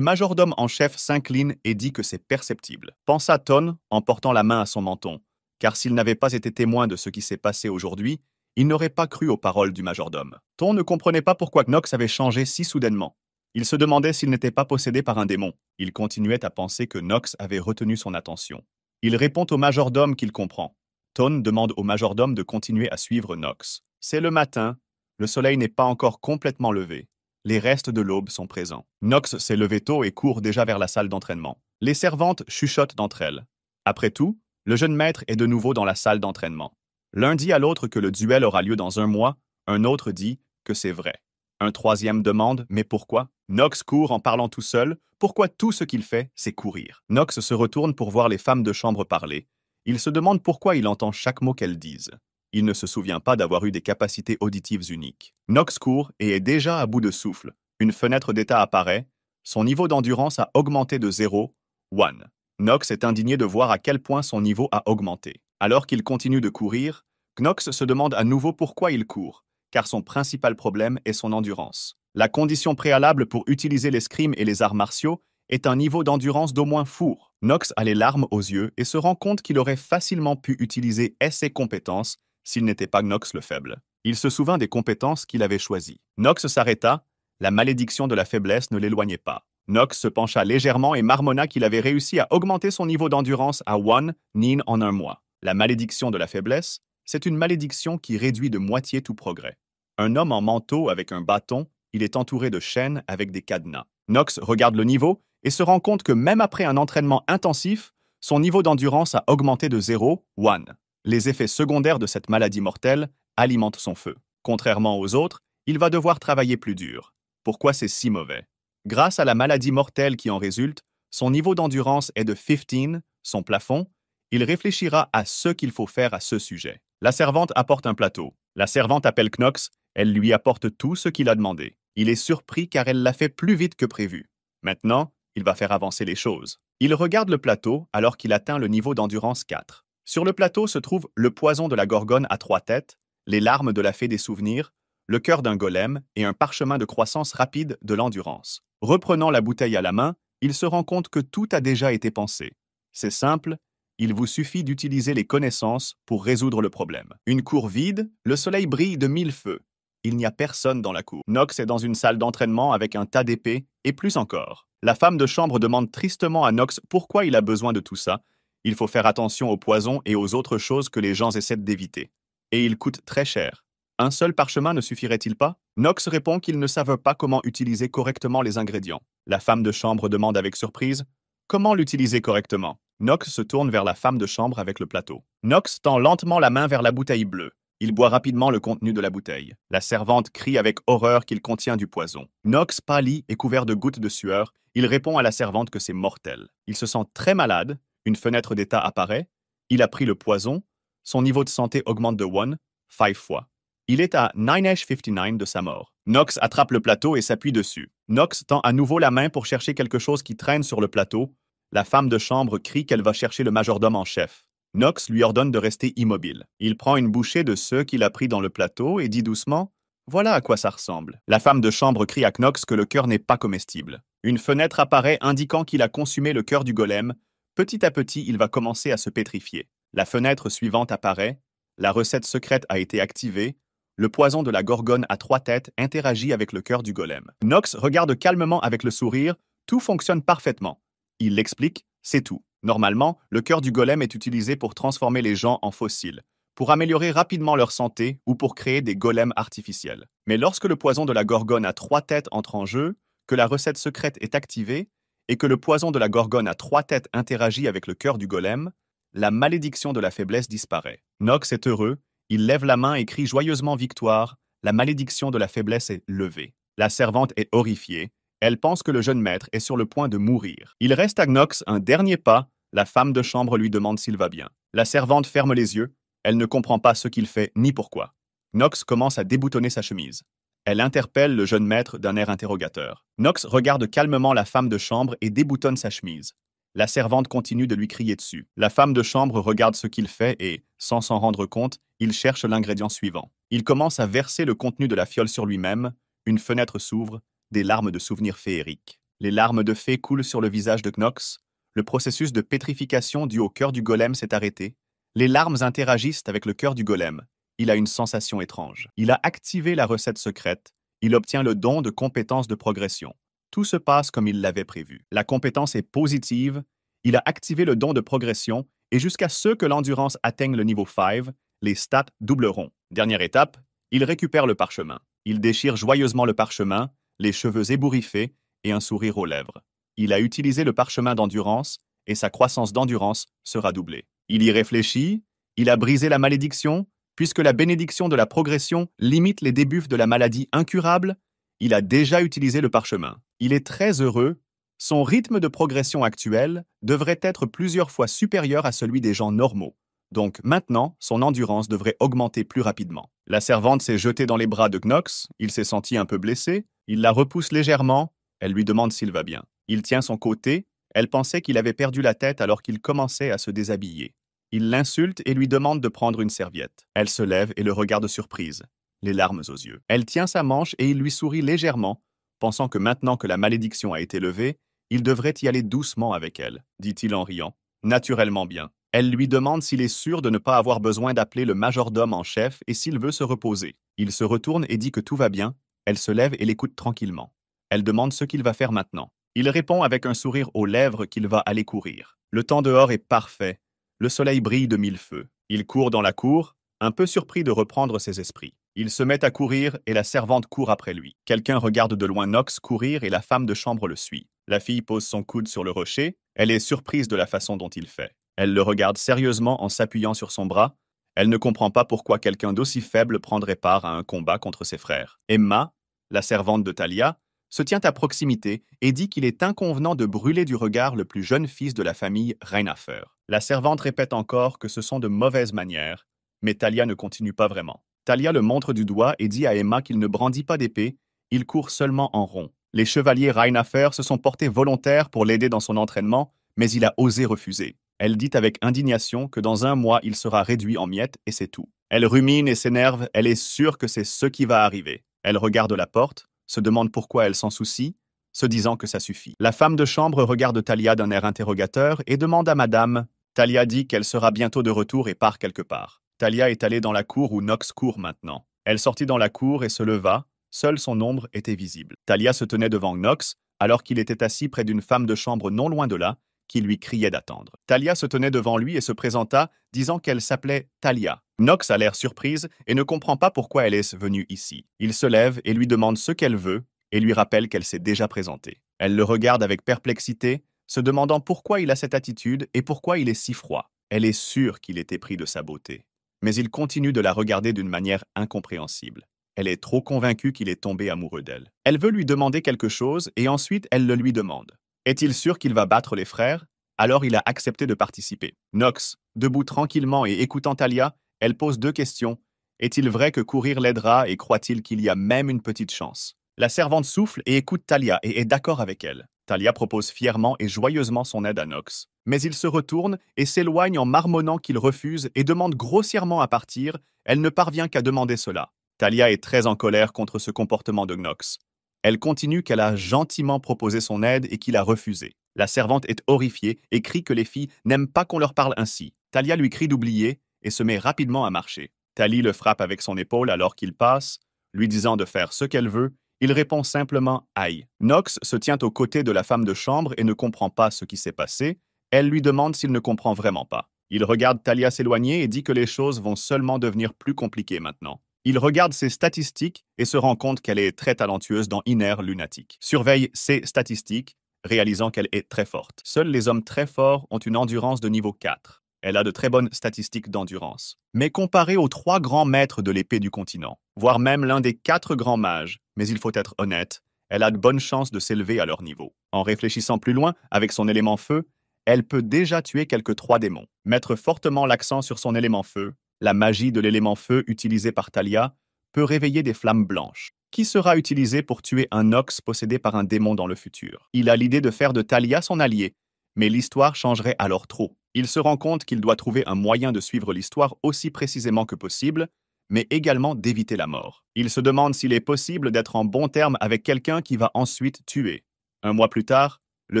majordome en chef s'incline et dit que c'est perceptible. Pense à Tone en portant la main à son menton, car s'il n'avait pas été témoin de ce qui s'est passé aujourd'hui, il n'aurait pas cru aux paroles du majordome. Tone ne comprenait pas pourquoi Knox avait changé si soudainement. Il se demandait s'il n'était pas possédé par un démon. Il continuait à penser que Knox avait retenu son attention. Il répond au majordome qu'il comprend. Tone demande au majordome de continuer à suivre Knox. C'est le matin. Le soleil n'est pas encore complètement levé. Les restes de l'aube sont présents. Knox s'est levé tôt et court déjà vers la salle d'entraînement. Les servantes chuchotent entre elles. Après tout, le jeune maître est de nouveau dans la salle d'entraînement. L'un dit à l'autre que le duel aura lieu dans un mois, un autre dit que c'est vrai. Un troisième demande « Mais pourquoi ?» Knox court en parlant tout seul. Pourquoi tout ce qu'il fait, c'est courir. Knox se retourne pour voir les femmes de chambre parler. Il se demande pourquoi il entend chaque mot qu'elles disent. Il ne se souvient pas d'avoir eu des capacités auditives uniques. Knox court et est déjà à bout de souffle. Une fenêtre d'état apparaît. Son niveau d'endurance a augmenté de zéro à un. Knox est indigné de voir à quel point son niveau a augmenté. Alors qu'il continue de courir, Knox se demande à nouveau pourquoi il court, car son principal problème est son endurance. La condition préalable pour utiliser l'escrime et les arts martiaux est un niveau d'endurance d'au moins four. Knox a les larmes aux yeux et se rend compte qu'il aurait facilement pu utiliser ses compétences s'il n'était pas Knox le faible. Il se souvint des compétences qu'il avait choisies. Knox s'arrêta, la malédiction de la faiblesse ne l'éloignait pas. Knox se pencha légèrement et marmonna qu'il avait réussi à augmenter son niveau d'endurance à un nin en un mois. La malédiction de la faiblesse, c'est une malédiction qui réduit de moitié tout progrès. Un homme en manteau avec un bâton, il est entouré de chaînes avec des cadenas. Knox regarde le niveau et se rend compte que même après un entraînement intensif, son niveau d'endurance a augmenté de zéro à un. Les effets secondaires de cette maladie mortelle alimentent son feu. Contrairement aux autres, il va devoir travailler plus dur. Pourquoi c'est si mauvais? Grâce à la maladie mortelle qui en résulte, son niveau d'endurance est de quinze, son plafond. Il réfléchira à ce qu'il faut faire à ce sujet. La servante apporte un plateau. La servante appelle Knox, elle lui apporte tout ce qu'il a demandé. Il est surpris car elle l'a fait plus vite que prévu. Maintenant, il va faire avancer les choses. Il regarde le plateau alors qu'il atteint le niveau d'endurance quatre. Sur le plateau se trouve le poison de la gorgone à trois têtes, les larmes de la fée des souvenirs, le cœur d'un golem et un parchemin de croissance rapide de l'endurance. Reprenant la bouteille à la main, il se rend compte que tout a déjà été pensé. C'est simple, il vous suffit d'utiliser les connaissances pour résoudre le problème. Une cour vide, le soleil brille de mille feux. Il n'y a personne dans la cour. Knox est dans une salle d'entraînement avec un tas d'épées, et plus encore. La femme de chambre demande tristement à Knox pourquoi il a besoin de tout ça. Il faut faire attention aux poisons et aux autres choses que les gens essaient d'éviter. Et il coûte très cher. Un seul parchemin ne suffirait-il pas? Knox répond qu'ils ne savent pas comment utiliser correctement les ingrédients. La femme de chambre demande avec surprise « Comment l'utiliser correctement ?» Knox se tourne vers la femme de chambre avec le plateau. Knox tend lentement la main vers la bouteille bleue. Il boit rapidement le contenu de la bouteille. La servante crie avec horreur qu'il contient du poison. Knox pâlit et couvert de gouttes de sueur. Il répond à la servante que c'est mortel. Il se sent très malade. Une fenêtre d'état apparaît. Il a pris le poison. Son niveau de santé augmente de un, cinq fois. Il est à neuf virgule cinquante-neuf de sa mort. Knox attrape le plateau et s'appuie dessus. Knox tend à nouveau la main pour chercher quelque chose qui traîne sur le plateau. La femme de chambre crie qu'elle va chercher le majordome en chef. Knox lui ordonne de rester immobile. Il prend une bouchée de ce qu'il a pris dans le plateau et dit doucement « Voilà à quoi ça ressemble ». La femme de chambre crie à Knox que le cœur n'est pas comestible. Une fenêtre apparaît indiquant qu'il a consumé le cœur du golem. Petit à petit, il va commencer à se pétrifier. La fenêtre suivante apparaît. La recette secrète a été activée. Le poison de la gorgone à trois têtes interagit avec le cœur du golem. Knox regarde calmement avec le sourire. Tout fonctionne parfaitement. Il l'explique, c'est tout. Normalement, le cœur du golem est utilisé pour transformer les gens en fossiles, pour améliorer rapidement leur santé ou pour créer des golems artificiels. Mais lorsque le poison de la gorgone à trois têtes entre en jeu, que la recette secrète est activée et que le poison de la gorgone à trois têtes interagit avec le cœur du golem, la malédiction de la faiblesse disparaît. Knox est heureux, il lève la main et crie joyeusement victoire, la malédiction de la faiblesse est levée. La servante est horrifiée. Elle pense que le jeune maître est sur le point de mourir. Il reste à Knox un dernier pas. La femme de chambre lui demande s'il va bien. La servante ferme les yeux. Elle ne comprend pas ce qu'il fait ni pourquoi. Knox commence à déboutonner sa chemise. Elle interpelle le jeune maître d'un air interrogateur. Knox regarde calmement la femme de chambre et déboutonne sa chemise. La servante continue de lui crier dessus. La femme de chambre regarde ce qu'il fait et, sans s'en rendre compte, il cherche l'ingrédient suivant. Il commence à verser le contenu de la fiole sur lui-même, une fenêtre s'ouvre, des larmes de souvenirs féeriques. Les larmes de fée coulent sur le visage de Knox, le processus de pétrification dû au cœur du golem s'est arrêté, les larmes interagissent avec le cœur du golem, il a une sensation étrange. Il a activé la recette secrète, il obtient le don de compétences de progression. Tout se passe comme il l'avait prévu. La compétence est positive, il a activé le don de progression et jusqu'à ce que l'endurance atteigne le niveau cinq, les stats doubleront. Dernière étape, il récupère le parchemin. Il déchire joyeusement le parchemin, les cheveux ébouriffés et un sourire aux lèvres. Il a utilisé le parchemin d'endurance et sa croissance d'endurance sera doublée. Il y réfléchit, il a brisé la malédiction, puisque la bénédiction de la progression limite les débuffs de la maladie incurable, il a déjà utilisé le parchemin. Il est très heureux, son rythme de progression actuel devrait être plusieurs fois supérieur à celui des gens normaux. Donc maintenant, son endurance devrait augmenter plus rapidement. La servante s'est jetée dans les bras de Knox, il s'est senti un peu blessé, il la repousse légèrement, elle lui demande s'il va bien. Il tient son côté, elle pensait qu'il avait perdu la tête alors qu'il commençait à se déshabiller. Il l'insulte et lui demande de prendre une serviette. Elle se lève et le regarde surprise, les larmes aux yeux. Elle tient sa manche et il lui sourit légèrement, pensant que maintenant que la malédiction a été levée, il devrait y aller doucement avec elle, dit-il en riant, naturellement bien. Elle lui demande s'il est sûr de ne pas avoir besoin d'appeler le majordome en chef et s'il veut se reposer. Il se retourne et dit que tout va bien. Elle se lève et l'écoute tranquillement. Elle demande ce qu'il va faire maintenant. Il répond avec un sourire aux lèvres qu'il va aller courir. Le temps dehors est parfait. Le soleil brille de mille feux. Il court dans la cour, un peu surpris de reprendre ses esprits. Il se met à courir et la servante court après lui. Quelqu'un regarde de loin Knox courir et la femme de chambre le suit. La fille pose son coude sur le rocher. Elle est surprise de la façon dont il fait. Elle le regarde sérieusement en s'appuyant sur son bras. Elle ne comprend pas pourquoi quelqu'un d'aussi faible prendrait part à un combat contre ses frères. Emma, la servante de Talia, se tient à proximité et dit qu'il est inconvenant de brûler du regard le plus jeune fils de la famille Reinhafer. La servante répète encore que ce sont de mauvaises manières, mais Talia ne continue pas vraiment. Talia le montre du doigt et dit à Emma qu'il ne brandit pas d'épée, il court seulement en rond. Les chevaliers Reinhafer se sont portés volontaires pour l'aider dans son entraînement, mais il a osé refuser. Elle dit avec indignation que dans un mois, il sera réduit en miettes et c'est tout. Elle rumine et s'énerve, elle est sûre que c'est ce qui va arriver. Elle regarde la porte, se demande pourquoi elle s'en soucie, se disant que ça suffit. La femme de chambre regarde Talia d'un air interrogateur et demande à Madame. Talia dit qu'elle sera bientôt de retour et part quelque part. Talia est allée dans la cour où Knox court maintenant. Elle sortit dans la cour et se leva, seule son ombre était visible. Talia se tenait devant Knox, alors qu'il était assis près d'une femme de chambre non loin de là, qui lui criait d'attendre. Talia se tenait devant lui et se présenta, disant qu'elle s'appelait Talia. Knox a l'air surprise et ne comprend pas pourquoi elle est venue ici. Il se lève et lui demande ce qu'elle veut et lui rappelle qu'elle s'est déjà présentée. Elle le regarde avec perplexité, se demandant pourquoi il a cette attitude et pourquoi il est si froid. Elle est sûre qu'il était pris de sa beauté. Mais il continue de la regarder d'une manière incompréhensible. Elle est trop convaincue qu'il est tombé amoureux d'elle. Elle veut lui demander quelque chose et ensuite elle le lui demande. Est-il sûr qu'il va battre les frères? Alors il a accepté de participer. Knox, debout tranquillement et écoutant Talia, elle pose deux questions. Est-il vrai que courir l'aidera et croit-il qu'il y a même une petite chance? La servante souffle et écoute Talia et est d'accord avec elle. Talia propose fièrement et joyeusement son aide à Knox. Mais il se retourne et s'éloigne en marmonnant qu'il refuse et demande grossièrement à partir. Elle ne parvient qu'à demander cela. Talia est très en colère contre ce comportement de Knox. Elle continue qu'elle a gentiment proposé son aide et qu'il a refusé. La servante est horrifiée et crie que les filles n'aiment pas qu'on leur parle ainsi. Talia lui crie d'oublier et se met rapidement à marcher. Talia le frappe avec son épaule alors qu'il passe, lui disant de faire ce qu'elle veut. Il répond simplement « Aïe ». Knox se tient aux côtés de la femme de chambre et ne comprend pas ce qui s'est passé. Elle lui demande s'il ne comprend vraiment pas. Il regarde Talia s'éloigner et dit que les choses vont seulement devenir plus compliquées maintenant. Il regarde ses statistiques et se rend compte qu'elle est très talentueuse dans Inner Lunatic. Surveille ses statistiques, réalisant qu'elle est très forte. Seuls les hommes très forts ont une endurance de niveau quatre. Elle a de très bonnes statistiques d'endurance. Mais comparée aux trois grands maîtres de l'épée du continent, voire même l'un des quatre grands mages, mais il faut être honnête, elle a de bonnes chances de s'élever à leur niveau. En réfléchissant plus loin, avec son élément feu, elle peut déjà tuer quelques trois démons. Mettre fortement l'accent sur son élément feu, la magie de l'élément feu utilisée par Talia peut réveiller des flammes blanches, qui sera utilisée pour tuer un Knox possédé par un démon dans le futur. Il a l'idée de faire de Talia son allié, Mais l'histoire changerait alors trop. Il se rend compte qu'il doit trouver un moyen de suivre l'histoire aussi précisément que possible, mais également d'éviter la mort. Il se demande s'il est possible d'être en bons termes avec quelqu'un qui va ensuite tuer. Un mois plus tard, le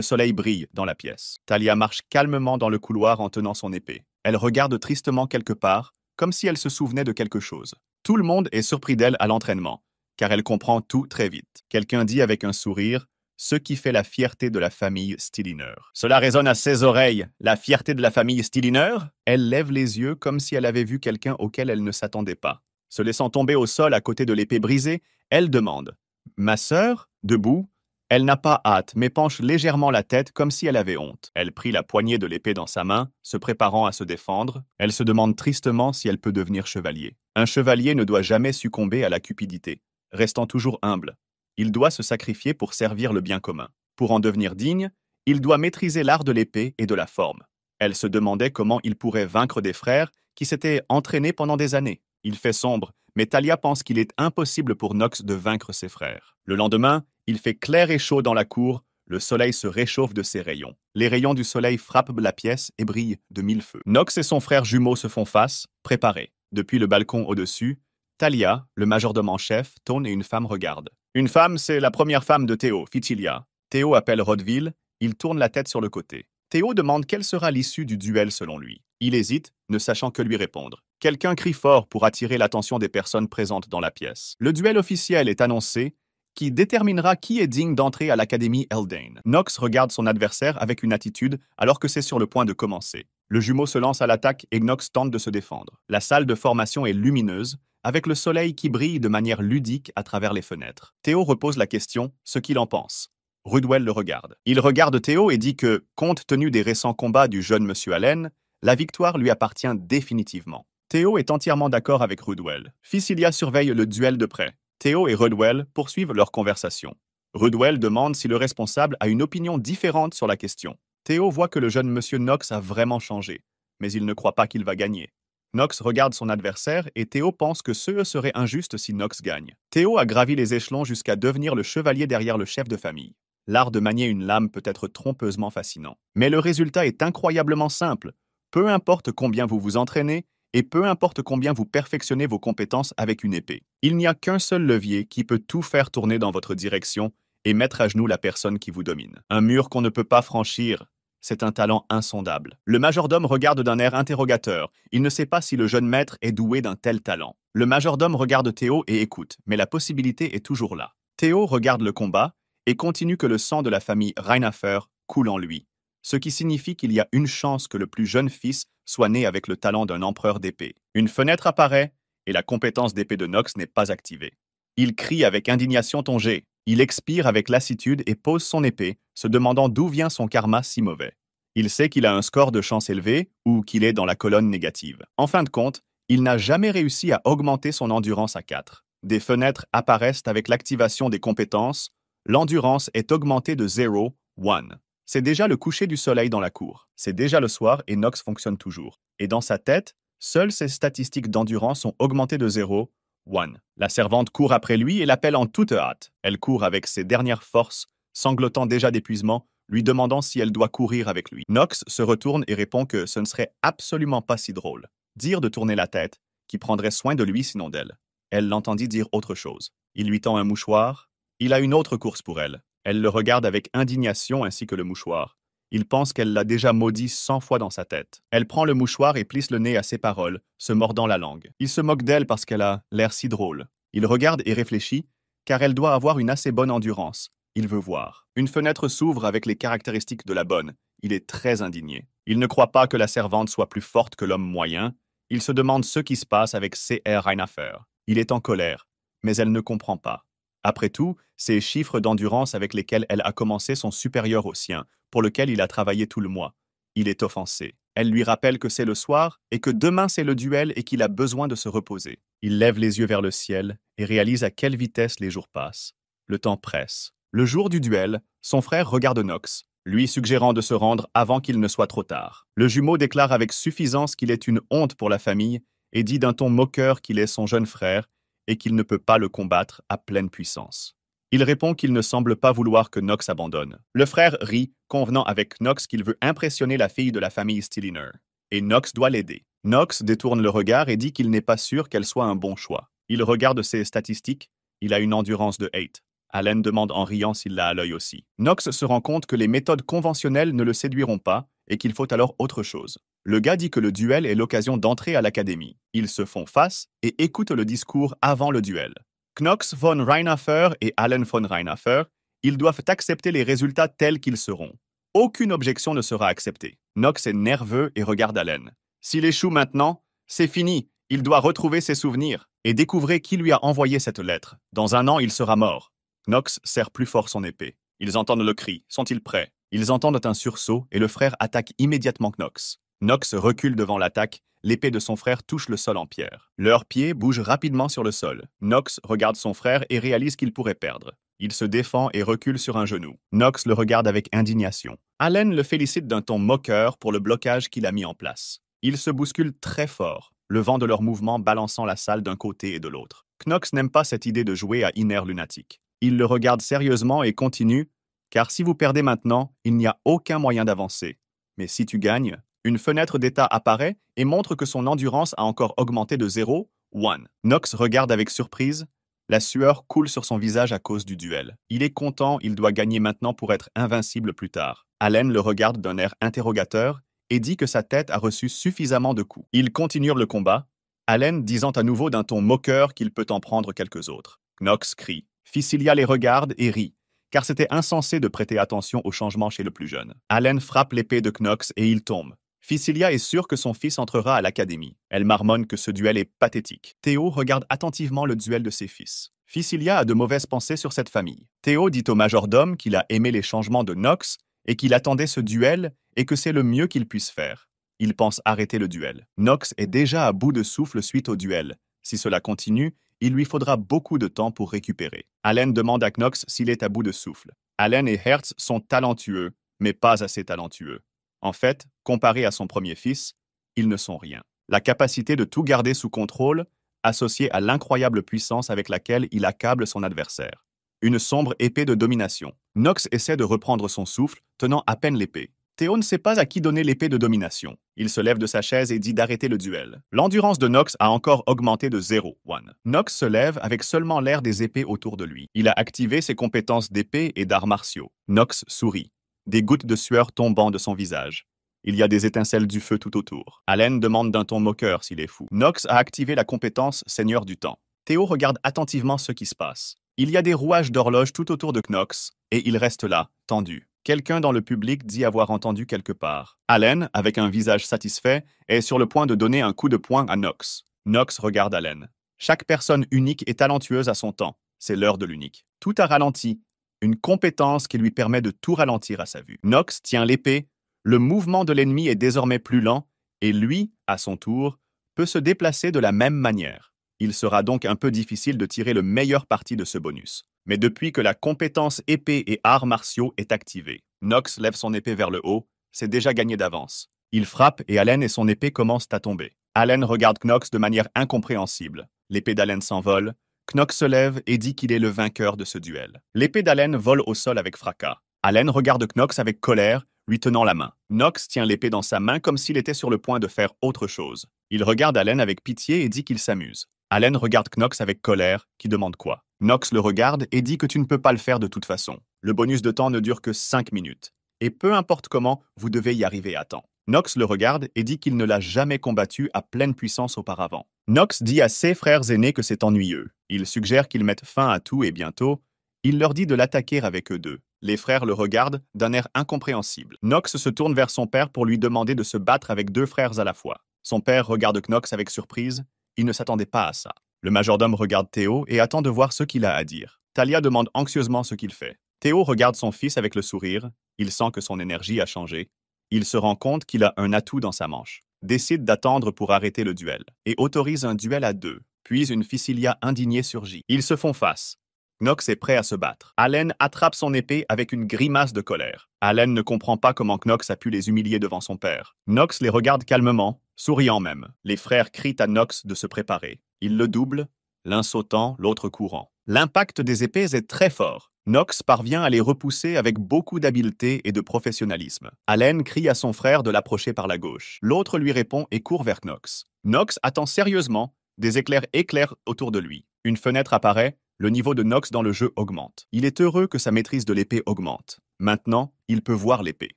soleil brille dans la pièce. Talia marche calmement dans le couloir en tenant son épée. Elle regarde tristement quelque part, comme si elle se souvenait de quelque chose. Tout le monde est surpris d'elle à l'entraînement, car elle comprend tout très vite. Quelqu'un dit avec un sourire, ce qui fait la fierté de la famille Stilliner. Cela résonne à ses oreilles. La fierté de la famille Stilliner? Elle lève les yeux comme si elle avait vu quelqu'un auquel elle ne s'attendait pas. Se laissant tomber au sol à côté de l'épée brisée, elle demande. Ma sœur? Debout, elle n'a pas hâte, mais penche légèrement la tête comme si elle avait honte. Elle prit la poignée de l'épée dans sa main, se préparant à se défendre. Elle se demande tristement si elle peut devenir chevalier. Un chevalier ne doit jamais succomber à la cupidité, restant toujours humble. Il doit se sacrifier pour servir le bien commun. Pour en devenir digne, il doit maîtriser l'art de l'épée et de la forme. Elle se demandait comment il pourrait vaincre des frères qui s'étaient entraînés pendant des années. Il fait sombre, mais Talia pense qu'il est impossible pour Knox de vaincre ses frères. Le lendemain, il fait clair et chaud dans la cour, le soleil se réchauffe de ses rayons. Les rayons du soleil frappent la pièce et brillent de mille feux. Knox et son frère jumeau se font face, préparés. Depuis le balcon au-dessus, Talia, le majordome en chef, tourne et une femme regarde. Une femme, c'est la première femme de Theo, Fitchilia. Theo appelle Rudwell, il tourne la tête sur le côté. Theo demande quelle sera l'issue du duel selon lui. Il hésite, ne sachant que lui répondre. Quelqu'un crie fort pour attirer l'attention des personnes présentes dans la pièce. Le duel officiel est annoncé, qui déterminera qui est digne d'entrer à l'académie Eldane. Knox regarde son adversaire avec une attitude alors que c'est sur le point de commencer. Le jumeau se lance à l'attaque et Knox tente de se défendre. La salle de formation est lumineuse, avec le soleil qui brille de manière ludique à travers les fenêtres. Theo repose la question, ce qu'il en pense. Rudwell le regarde. Il regarde Theo et dit que, compte tenu des récents combats du jeune monsieur Allen, la victoire lui appartient définitivement. Theo est entièrement d'accord avec Rudwell. Fitchilia surveille le duel de près. Theo et Rudwell poursuivent leur conversation. Rudwell demande si le responsable a une opinion différente sur la question. Theo voit que le jeune monsieur Knox a vraiment changé, mais il ne croit pas qu'il va gagner. Knox regarde son adversaire et Theo pense que ce serait injuste si Knox gagne. Theo a gravi les échelons jusqu'à devenir le chevalier derrière le chef de famille. L'art de manier une lame peut être trompeusement fascinant. Mais le résultat est incroyablement simple. Peu importe combien vous vous entraînez et peu importe combien vous perfectionnez vos compétences avec une épée. Il n'y a qu'un seul levier qui peut tout faire tourner dans votre direction et mettre à genoux la personne qui vous domine. Un mur qu'on ne peut pas franchir. C'est un talent insondable. Le majordome regarde d'un air interrogateur. Il ne sait pas si le jeune maître est doué d'un tel talent. Le majordome regarde Theo et écoute, mais la possibilité est toujours là. Theo regarde le combat et continue que le sang de la famille Reinhafer coule en lui, ce qui signifie qu'il y a une chance que le plus jeune fils soit né avec le talent d'un empereur d'épée. Une fenêtre apparaît et la compétence d'épée de Knox n'est pas activée. Il crie avec indignation ton jet. Il expire avec lassitude et pose son épée, se demandant d'où vient son karma si mauvais. Il sait qu'il a un score de chance élevé ou qu'il est dans la colonne négative. En fin de compte, il n'a jamais réussi à augmenter son endurance à quatre. Des fenêtres apparaissent avec l'activation des compétences. L'endurance est augmentée de zéro, un. C'est déjà le coucher du soleil dans la cour. C'est déjà le soir et Knox fonctionne toujours. Et dans sa tête, seules ses statistiques d'endurance sont augmentées de zéro, un. La servante court après lui et l'appelle en toute hâte. Elle court avec ses dernières forces, sanglotant déjà d'épuisement, lui demandant si elle doit courir avec lui. Knox se retourne et répond que ce ne serait absolument pas si drôle. Dire de tourner la tête, qui prendrait soin de lui sinon d'elle. Elle l'entendit dire autre chose. Il lui tend un mouchoir. Il a une autre course pour elle. Elle le regarde avec indignation ainsi que le mouchoir. Il pense qu'elle l'a déjà maudit cent fois dans sa tête. Elle prend le mouchoir et plisse le nez à ses paroles, se mordant la langue. Il se moque d'elle parce qu'elle a l'air si drôle. Il regarde et réfléchit, car elle doit avoir une assez bonne endurance. Il veut voir. Une fenêtre s'ouvre avec les caractéristiques de la bonne. Il est très indigné. Il ne croit pas que la servante soit plus forte que l'homme moyen. Il se demande ce qui se passe avec C R Reinhafer. Il est en colère, mais elle ne comprend pas. Après tout, ces chiffres d'endurance avec lesquels elle a commencé sont supérieurs aux siens, pour lequel il a travaillé tout le mois. Il est offensé. Elle lui rappelle que c'est le soir et que demain c'est le duel et qu'il a besoin de se reposer. Il lève les yeux vers le ciel et réalise à quelle vitesse les jours passent. Le temps presse. Le jour du duel, son frère regarde Knox, lui suggérant de se rendre avant qu'il ne soit trop tard. Le jumeau déclare avec suffisance qu'il est une honte pour la famille et dit d'un ton moqueur qu'il est son jeune frère et qu'il ne peut pas le combattre à pleine puissance. Il répond qu'il ne semble pas vouloir que Knox abandonne. Le frère rit, convenant avec Knox qu'il veut impressionner la fille de la famille Stilliner. Et Knox doit l'aider. Knox détourne le regard et dit qu'il n'est pas sûr qu'elle soit un bon choix. Il regarde ses statistiques. Il a une endurance de hate. Allen demande en riant s'il l'a à l'œil aussi. Knox se rend compte que les méthodes conventionnelles ne le séduiront pas et qu'il faut alors autre chose. Le gars dit que le duel est l'occasion d'entrer à l'académie. Ils se font face et écoutent le discours avant le duel. Knox von Reinhafer et Allen von Reinhafer, ils doivent accepter les résultats tels qu'ils seront. Aucune objection ne sera acceptée. Knox est nerveux et regarde Allen. S'il échoue maintenant, c'est fini. Il doit retrouver ses souvenirs et découvrir qui lui a envoyé cette lettre. Dans un an, il sera mort. Knox serre plus fort son épée. Ils entendent le cri. Sont-ils prêts? Ils entendent un sursaut et le frère attaque immédiatement Knox. Knox recule devant l'attaque. L'épée de son frère touche le sol en pierre. Leurs pieds bougent rapidement sur le sol. Knox regarde son frère et réalise qu'il pourrait perdre. Il se défend et recule sur un genou. Knox le regarde avec indignation. Allen le félicite d'un ton moqueur pour le blocage qu'il a mis en place. Ils se bousculent très fort, le vent de leurs mouvements balançant la salle d'un côté et de l'autre. Knox n'aime pas cette idée de jouer à Inner Lunatic. Il le regarde sérieusement et continue, car si vous perdez maintenant, il n'y a aucun moyen d'avancer. Mais si tu gagnes, une fenêtre d'état apparaît et montre que son endurance a encore augmenté de zéro virgule un. Knox regarde avec surprise. La sueur coule sur son visage à cause du duel. Il est content, il doit gagner maintenant pour être invincible plus tard. Allen le regarde d'un air interrogateur et dit que sa tête a reçu suffisamment de coups. Ils continuent le combat, Allen disant à nouveau d'un ton moqueur qu'il peut en prendre quelques autres. Knox crie. Fitchilia les regarde et rit, car c'était insensé de prêter attention aux changements chez le plus jeune. Allen frappe l'épée de Knox et il tombe. Fitchilia est sûre que son fils entrera à l'académie. Elle marmonne que ce duel est pathétique. Theo regarde attentivement le duel de ses fils. Fitchilia a de mauvaises pensées sur cette famille. Theo dit au majordome qu'il a aimé les changements de Knox et qu'il attendait ce duel et que c'est le mieux qu'il puisse faire. Il pense arrêter le duel. Knox est déjà à bout de souffle suite au duel. Si cela continue, il lui faudra beaucoup de temps pour récupérer. Allen demande à Knox s'il est à bout de souffle. Allen et Hertz sont talentueux, mais pas assez talentueux. En fait, comparé à son premier fils, ils ne sont rien. La capacité de tout garder sous contrôle, associée à l'incroyable puissance avec laquelle il accable son adversaire. Une sombre épée de domination. Knox essaie de reprendre son souffle, tenant à peine l'épée. Theo ne sait pas à qui donner l'épée de domination. Il se lève de sa chaise et dit d'arrêter le duel. L'endurance de Knox a encore augmenté de zéro virgule un. Knox se lève avec seulement l'air des épées autour de lui. Il a activé ses compétences d'épée et d'arts martiaux. Knox sourit, des gouttes de sueur tombant de son visage. Il y a des étincelles du feu tout autour. Allen demande d'un ton moqueur s'il est fou. Knox a activé la compétence Seigneur du Temps. Theo regarde attentivement ce qui se passe. Il y a des rouages d'horloge tout autour de Knox, et il reste là, tendu. Quelqu'un dans le public dit avoir entendu quelque part. Allen, avec un visage satisfait, est sur le point de donner un coup de poing à Knox. Knox regarde Allen. Chaque personne unique est talentueuse à son temps. C'est l'heure de l'unique. Tout a ralenti. Une compétence qui lui permet de tout ralentir à sa vue. Knox tient l'épée. Le mouvement de l'ennemi est désormais plus lent et lui, à son tour, peut se déplacer de la même manière. Il sera donc un peu difficile de tirer le meilleur parti de ce bonus. Mais depuis que la compétence épée et arts martiaux est activée, Knox lève son épée vers le haut, c'est déjà gagné d'avance. Il frappe et Allen et son épée commencent à tomber. Allen regarde Knox de manière incompréhensible. L'épée d'Allen s'envole, Knox se lève et dit qu'il est le vainqueur de ce duel. L'épée d'Allen vole au sol avec fracas. Allen regarde Knox avec colère, lui tenant la main. Knox tient l'épée dans sa main comme s'il était sur le point de faire autre chose. Il regarde Allen avec pitié et dit qu'il s'amuse. Allen regarde Knox avec colère, qui demande quoi? Knox le regarde et dit que tu ne peux pas le faire de toute façon. Le bonus de temps ne dure que cinq minutes. Et peu importe comment, vous devez y arriver à temps. Knox le regarde et dit qu'il ne l'a jamais combattu à pleine puissance auparavant. Knox dit à ses frères aînés que c'est ennuyeux. Il suggère qu'ils mettent fin à tout et bientôt, il leur dit de l'attaquer avec eux deux. Les frères le regardent d'un air incompréhensible. Knox se tourne vers son père pour lui demander de se battre avec deux frères à la fois. Son père regarde Knox avec surprise. Il ne s'attendait pas à ça. Le majordome regarde Theo et attend de voir ce qu'il a à dire. Talia demande anxieusement ce qu'il fait. Theo regarde son fils avec le sourire. Il sent que son énergie a changé. Il se rend compte qu'il a un atout dans sa manche. Décide d'attendre pour arrêter le duel et autorise un duel à deux. Puis une Fitchilia indignée surgit. Ils se font face. Knox est prêt à se battre. Allen attrape son épée avec une grimace de colère. Allen ne comprend pas comment Knox a pu les humilier devant son père. Knox les regarde calmement, souriant même. Les frères crient à Knox de se préparer. Il le double, l'un sautant, l'autre courant. L'impact des épées est très fort. Knox parvient à les repousser avec beaucoup d'habileté et de professionnalisme. Allen crie à son frère de l'approcher par la gauche. L'autre lui répond et court vers Knox. Knox attend sérieusement, des éclairs éclairent autour de lui. Une fenêtre apparaît, le niveau de Knox dans le jeu augmente. Il est heureux que sa maîtrise de l'épée augmente. Maintenant, il peut voir l'épée.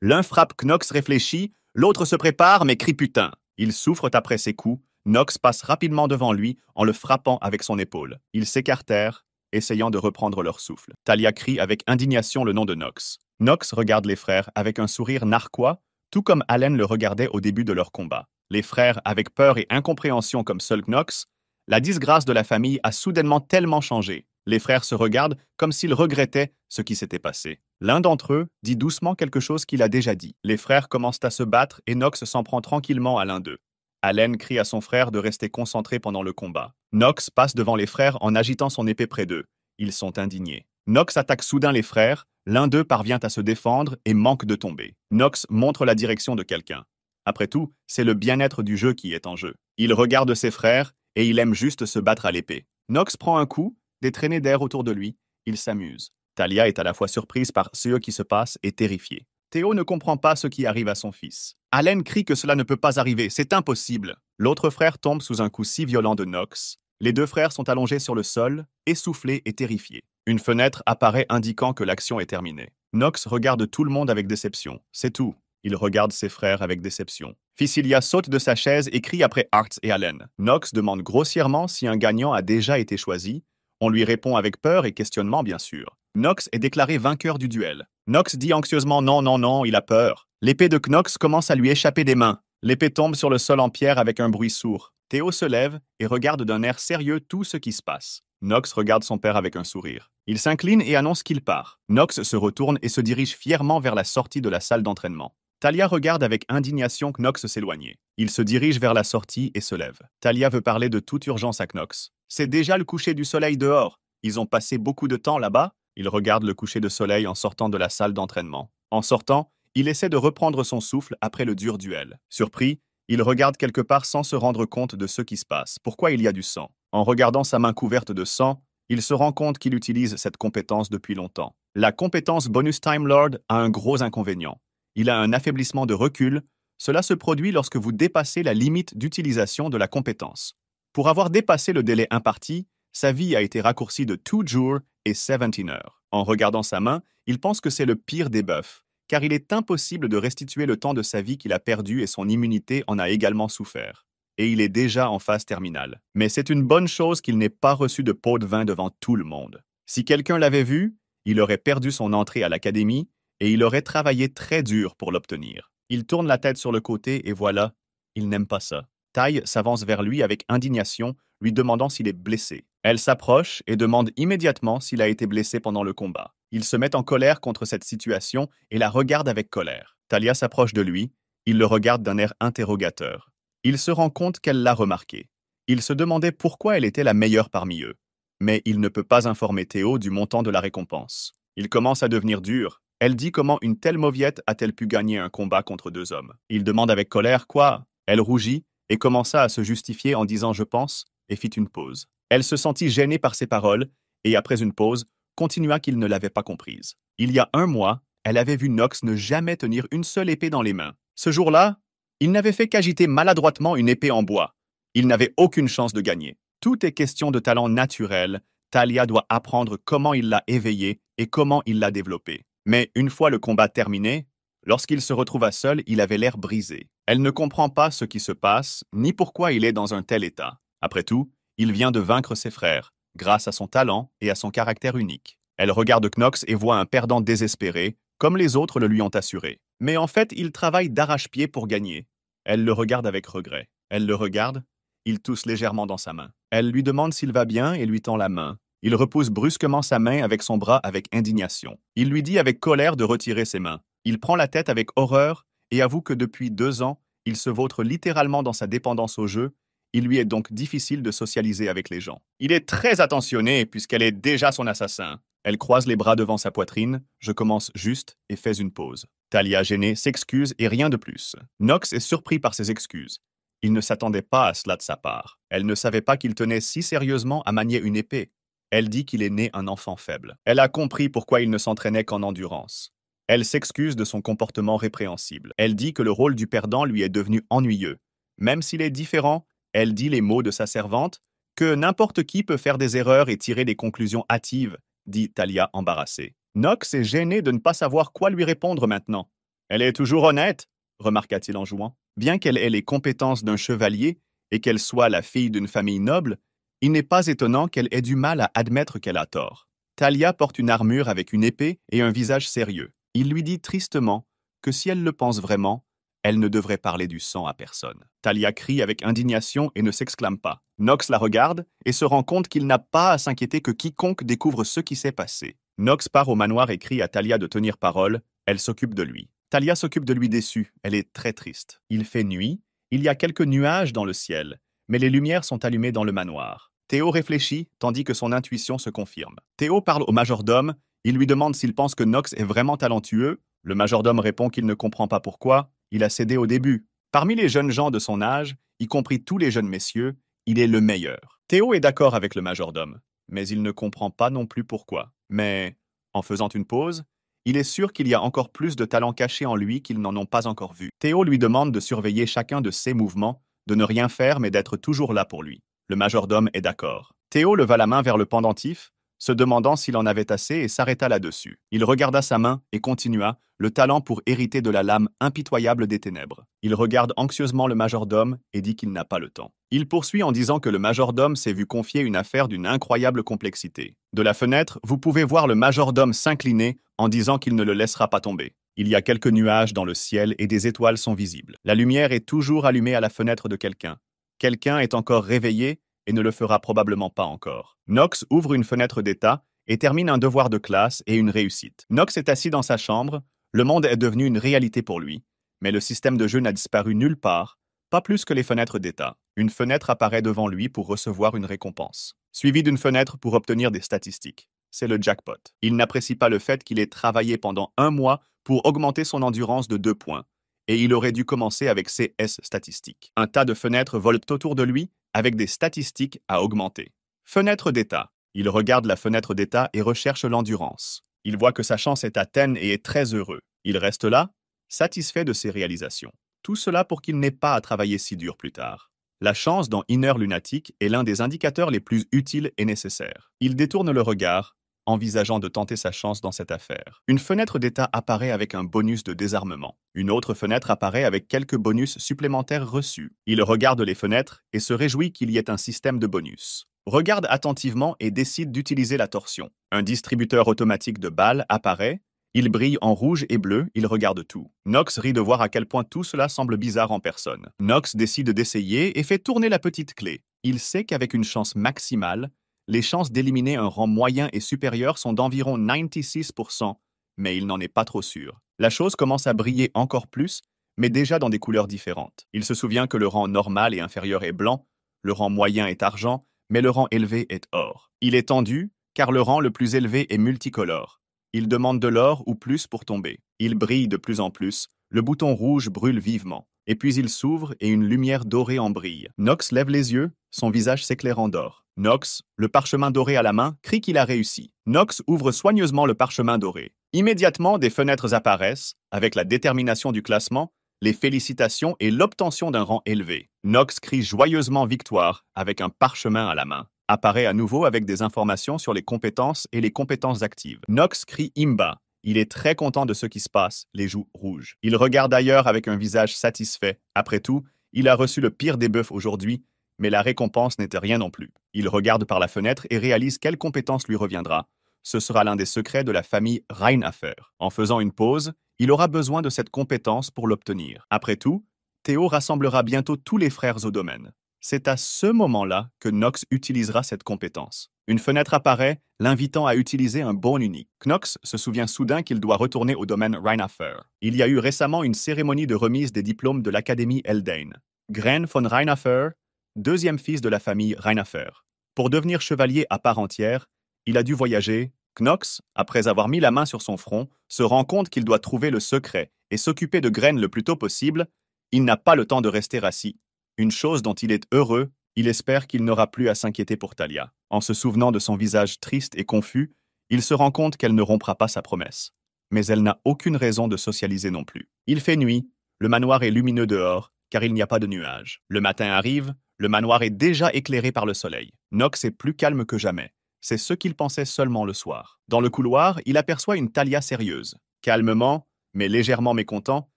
L'un frappe Knox réfléchit, l'autre se prépare mais crie putain. Ils souffrent après ses coups, Knox passe rapidement devant lui en le frappant avec son épaule. Ils s'écartèrent, essayant de reprendre leur souffle. Talia crie avec indignation le nom de Knox. Knox regarde les frères avec un sourire narquois, tout comme Allen le regardait au début de leur combat. Les frères, avec peur et incompréhension comme seul Knox, la disgrâce de la famille a soudainement tellement changé. Les frères se regardent comme s'ils regrettaient ce qui s'était passé. L'un d'entre eux dit doucement quelque chose qu'il a déjà dit. Les frères commencent à se battre et Knox s'en prend tranquillement à l'un d'eux. Allen crie à son frère de rester concentré pendant le combat. Knox passe devant les frères en agitant son épée près d'eux. Ils sont indignés. Knox attaque soudain les frères, l'un d'eux parvient à se défendre et manque de tomber. Knox montre la direction de quelqu'un. Après tout, c'est le bien-être du jeu qui est en jeu. Il regarde ses frères et il aime juste se battre à l'épée. Knox prend un coup, des traînées d'air autour de lui, il s'amuse. Talia est à la fois surprise par ce qui se passe et terrifiée. Theo ne comprend pas ce qui arrive à son fils. Allen crie que cela ne peut pas arriver, c'est impossible. L'autre frère tombe sous un coup si violent de Knox. Les deux frères sont allongés sur le sol, essoufflés et terrifiés. Une fenêtre apparaît indiquant que l'action est terminée. Knox regarde tout le monde avec déception. C'est tout. Il regarde ses frères avec déception. Fitchilia saute de sa chaise et crie après Artis et Allen. Knox demande grossièrement si un gagnant a déjà été choisi. On lui répond avec peur et questionnement, bien sûr. Knox est déclaré vainqueur du duel. Knox dit anxieusement « Non, non, non, il a peur ». L'épée de Knox commence à lui échapper des mains. L'épée tombe sur le sol en pierre avec un bruit sourd. Theo se lève et regarde d'un air sérieux tout ce qui se passe. Knox regarde son père avec un sourire. Il s'incline et annonce qu'il part. Knox se retourne et se dirige fièrement vers la sortie de la salle d'entraînement. Talia regarde avec indignation Knox s'éloigner. Il se dirige vers la sortie et se lève. Talia veut parler de toute urgence à Knox. C'est déjà le coucher du soleil dehors. Ils ont passé beaucoup de temps là-bas. Il regarde le coucher de soleil en sortant de la salle d'entraînement. En sortant, il essaie de reprendre son souffle après le dur duel. Surpris, il regarde quelque part sans se rendre compte de ce qui se passe. Pourquoi il y a du sang? En regardant sa main couverte de sang, il se rend compte qu'il utilise cette compétence depuis longtemps. La compétence Bonus Time Lord a un gros inconvénient. Il a un affaiblissement de recul. Cela se produit lorsque vous dépassez la limite d'utilisation de la compétence. Pour avoir dépassé le délai imparti, sa vie a été raccourcie de deux jours et dix-sept heures. En regardant sa main, il pense que c'est le pire des buffs, car il est impossible de restituer le temps de sa vie qu'il a perdu et son immunité en a également souffert. Et il est déjà en phase terminale. Mais c'est une bonne chose qu'il n'ait pas reçu de pot de vin devant tout le monde. Si quelqu'un l'avait vu, il aurait perdu son entrée à l'académie et il aurait travaillé très dur pour l'obtenir. Il tourne la tête sur le côté et voilà, il n'aime pas ça. Taille s'avance vers lui avec indignation, lui demandant s'il est blessé. Elle s'approche et demande immédiatement s'il a été blessé pendant le combat. Il se met en colère contre cette situation et la regarde avec colère. Talia s'approche de lui, il le regarde d'un air interrogateur. Il se rend compte qu'elle l'a remarqué. Il se demandait pourquoi elle était la meilleure parmi eux. Mais il ne peut pas informer Theo du montant de la récompense. Il commence à devenir dur. Elle dit comment une telle mauviette a-t-elle pu gagner un combat contre deux hommes. Il demande avec colère quoi. Elle rougit et commença à se justifier en disant « je pense » et fit une pause. Elle se sentit gênée par ses paroles et, après une pause, continua qu'il ne l'avait pas comprise. Il y a un mois, elle avait vu Knox ne jamais tenir une seule épée dans les mains. Ce jour-là, il n'avait fait qu'agiter maladroitement une épée en bois. Il n'avait aucune chance de gagner. Tout est question de talent naturel. Talia doit apprendre comment il l'a éveillé et comment il l'a développé. Mais une fois le combat terminé, lorsqu'il se retrouva seul, il avait l'air brisé. Elle ne comprend pas ce qui se passe, ni pourquoi il est dans un tel état. Après tout, il vient de vaincre ses frères, grâce à son talent et à son caractère unique. Elle regarde Knox et voit un perdant désespéré, comme les autres le lui ont assuré. Mais en fait, il travaille d'arrache-pied pour gagner. Elle le regarde avec regret. Elle le regarde, il tousse légèrement dans sa main. Elle lui demande s'il va bien et lui tend la main. Il repousse brusquement sa main avec son bras avec indignation. Il lui dit avec colère de retirer ses mains. Il prend la tête avec horreur et avoue que depuis deux ans, il se vautre littéralement dans sa dépendance au jeu. Il lui est donc difficile de socialiser avec les gens. Il est très attentionné puisqu'elle est déjà son assassin. Elle croise les bras devant sa poitrine. Je commence juste et fais une pause. Talia, gênée, s'excuse et rien de plus. Knox est surpris par ses excuses. Il ne s'attendait pas à cela de sa part. Elle ne savait pas qu'il tenait si sérieusement à manier une épée. Elle dit qu'il est né un enfant faible. Elle a compris pourquoi il ne s'entraînait qu'en endurance. Elle s'excuse de son comportement répréhensible. Elle dit que le rôle du perdant lui est devenu ennuyeux. Même s'il est différent, elle dit les mots de sa servante, que n'importe qui peut faire des erreurs et tirer des conclusions hâtives, dit Talia embarrassée. Knox est gêné de ne pas savoir quoi lui répondre maintenant. Elle est toujours honnête, remarqua-t-il en jouant. Bien qu'elle ait les compétences d'un chevalier et qu'elle soit la fille d'une famille noble, il n'est pas étonnant qu'elle ait du mal à admettre qu'elle a tort. Talia porte une armure avec une épée et un visage sérieux. Il lui dit tristement que si elle le pense vraiment, elle ne devrait parler du sang à personne. Talia crie avec indignation et ne s'exclame pas. Knox la regarde et se rend compte qu'il n'a pas à s'inquiéter que quiconque découvre ce qui s'est passé. Knox part au manoir et crie à Talia de tenir parole. Elle s'occupe de lui. Talia s'occupe de lui déçue. Elle est très triste. Il fait nuit. Il y a quelques nuages dans le ciel, mais les lumières sont allumées dans le manoir. Théo réfléchit, tandis que son intuition se confirme. Théo parle au majordome. Il lui demande s'il pense que Knox est vraiment talentueux. Le majordome répond qu'il ne comprend pas pourquoi. Il a cédé au début. Parmi les jeunes gens de son âge, y compris tous les jeunes messieurs, il est le meilleur. Théo est d'accord avec le majordome, mais il ne comprend pas non plus pourquoi. Mais, en faisant une pause, il est sûr qu'il y a encore plus de talents cachés en lui qu'ils n'en ont pas encore vu. Théo lui demande de surveiller chacun de ses mouvements, de ne rien faire mais d'être toujours là pour lui. Le majordome est d'accord. Théo leva la main vers le pendentif, se demandant s'il en avait assez et s'arrêta là-dessus. Il regarda sa main et continua, le talent pour hériter de la lame impitoyable des ténèbres. Il regarde anxieusement le majordome et dit qu'il n'a pas le temps. Il poursuit en disant que le majordome s'est vu confier une affaire d'une incroyable complexité. De la fenêtre, vous pouvez voir le majordome s'incliner en disant qu'il ne le laissera pas tomber. Il y a quelques nuages dans le ciel et des étoiles sont visibles. La lumière est toujours allumée à la fenêtre de quelqu'un. Quelqu'un est encore réveillé et ne le fera probablement pas encore. Knox ouvre une fenêtre d'état et termine un devoir de classe et une réussite. Knox est assis dans sa chambre, le monde est devenu une réalité pour lui, mais le système de jeu n'a disparu nulle part, pas plus que les fenêtres d'état. Une fenêtre apparaît devant lui pour recevoir une récompense, suivie d'une fenêtre pour obtenir des statistiques. C'est le jackpot. Il n'apprécie pas le fait qu'il ait travaillé pendant un mois pour augmenter son endurance de deux points, et il aurait dû commencer avec ses S statistiques. Un tas de fenêtres volent autour de lui, avec des statistiques à augmenter. Fenêtre d'état. Il regarde la fenêtre d'état et recherche l'endurance. Il voit que sa chance est atteinte et est très heureux. Il reste là, satisfait de ses réalisations. Tout cela pour qu'il n'ait pas à travailler si dur plus tard. La chance dans Inner Lunatic est l'un des indicateurs les plus utiles et nécessaires. Il détourne le regard, envisageant de tenter sa chance dans cette affaire. Une fenêtre d'état apparaît avec un bonus de désarmement. Une autre fenêtre apparaît avec quelques bonus supplémentaires reçus. Il regarde les fenêtres et se réjouit qu'il y ait un système de bonus. Regarde attentivement et décide d'utiliser la torsion. Un distributeur automatique de balles apparaît. Il brille en rouge et bleu, il regarde tout. Knox rit de voir à quel point tout cela semble bizarre en personne. Knox décide d'essayer et fait tourner la petite clé. Il sait qu'avec une chance maximale, les chances d'éliminer un rang moyen et supérieur sont d'environ quatre-vingt-seize pour cent, mais il n'en est pas trop sûr. La chose commence à briller encore plus, mais déjà dans des couleurs différentes. Il se souvient que le rang normal et inférieur est blanc, le rang moyen est argent, mais le rang élevé est or. Il est tendu, car le rang le plus élevé est multicolore. Il demande de l'or ou plus pour tomber. Il brille de plus en plus, le bouton rouge brûle vivement, et puis il s'ouvre et une lumière dorée en brille. Knox lève les yeux, son visage s'éclairant d'or. Knox, le parchemin doré à la main, crie qu'il a réussi. Knox ouvre soigneusement le parchemin doré. Immédiatement, des fenêtres apparaissent, avec la détermination du classement, les félicitations et l'obtention d'un rang élevé. Knox crie joyeusement victoire, avec un parchemin à la main. Apparaît à nouveau avec des informations sur les compétences et les compétences actives. Knox crie Imba. Il est très content de ce qui se passe, les joues rouges. Il regarde ailleurs avec un visage satisfait. Après tout, il a reçu le pire des bœufs aujourd'hui, mais la récompense n'était rien non plus. Il regarde par la fenêtre et réalise quelle compétence lui reviendra. Ce sera l'un des secrets de la famille Reinhafer. En faisant une pause, il aura besoin de cette compétence pour l'obtenir. Après tout, Théo rassemblera bientôt tous les frères au domaine. C'est à ce moment-là que Knox utilisera cette compétence. Une fenêtre apparaît, l'invitant à utiliser un bon unique. Knox se souvient soudain qu'il doit retourner au domaine Reinhafer. Il y a eu récemment une cérémonie de remise des diplômes de l'Académie Eldane. Gren von Reinhafer, deuxième fils de la famille Reinhafer. Pour devenir chevalier à part entière, il a dû voyager. Knox, après avoir mis la main sur son front, se rend compte qu'il doit trouver le secret et s'occuper de Gren le plus tôt possible. Il n'a pas le temps de rester assis. Une chose dont il est heureux Il espère qu'il n'aura plus à s'inquiéter pour Talia. En se souvenant de son visage triste et confus, il se rend compte qu'elle ne rompra pas sa promesse. Mais elle n'a aucune raison de socialiser non plus. Il fait nuit, le manoir est lumineux dehors, car il n'y a pas de nuages. Le matin arrive, le manoir est déjà éclairé par le soleil. Knox est plus calme que jamais. C'est ce qu'il pensait seulement le soir. Dans le couloir, il aperçoit une Talia sérieuse. Calmement, mais légèrement mécontent,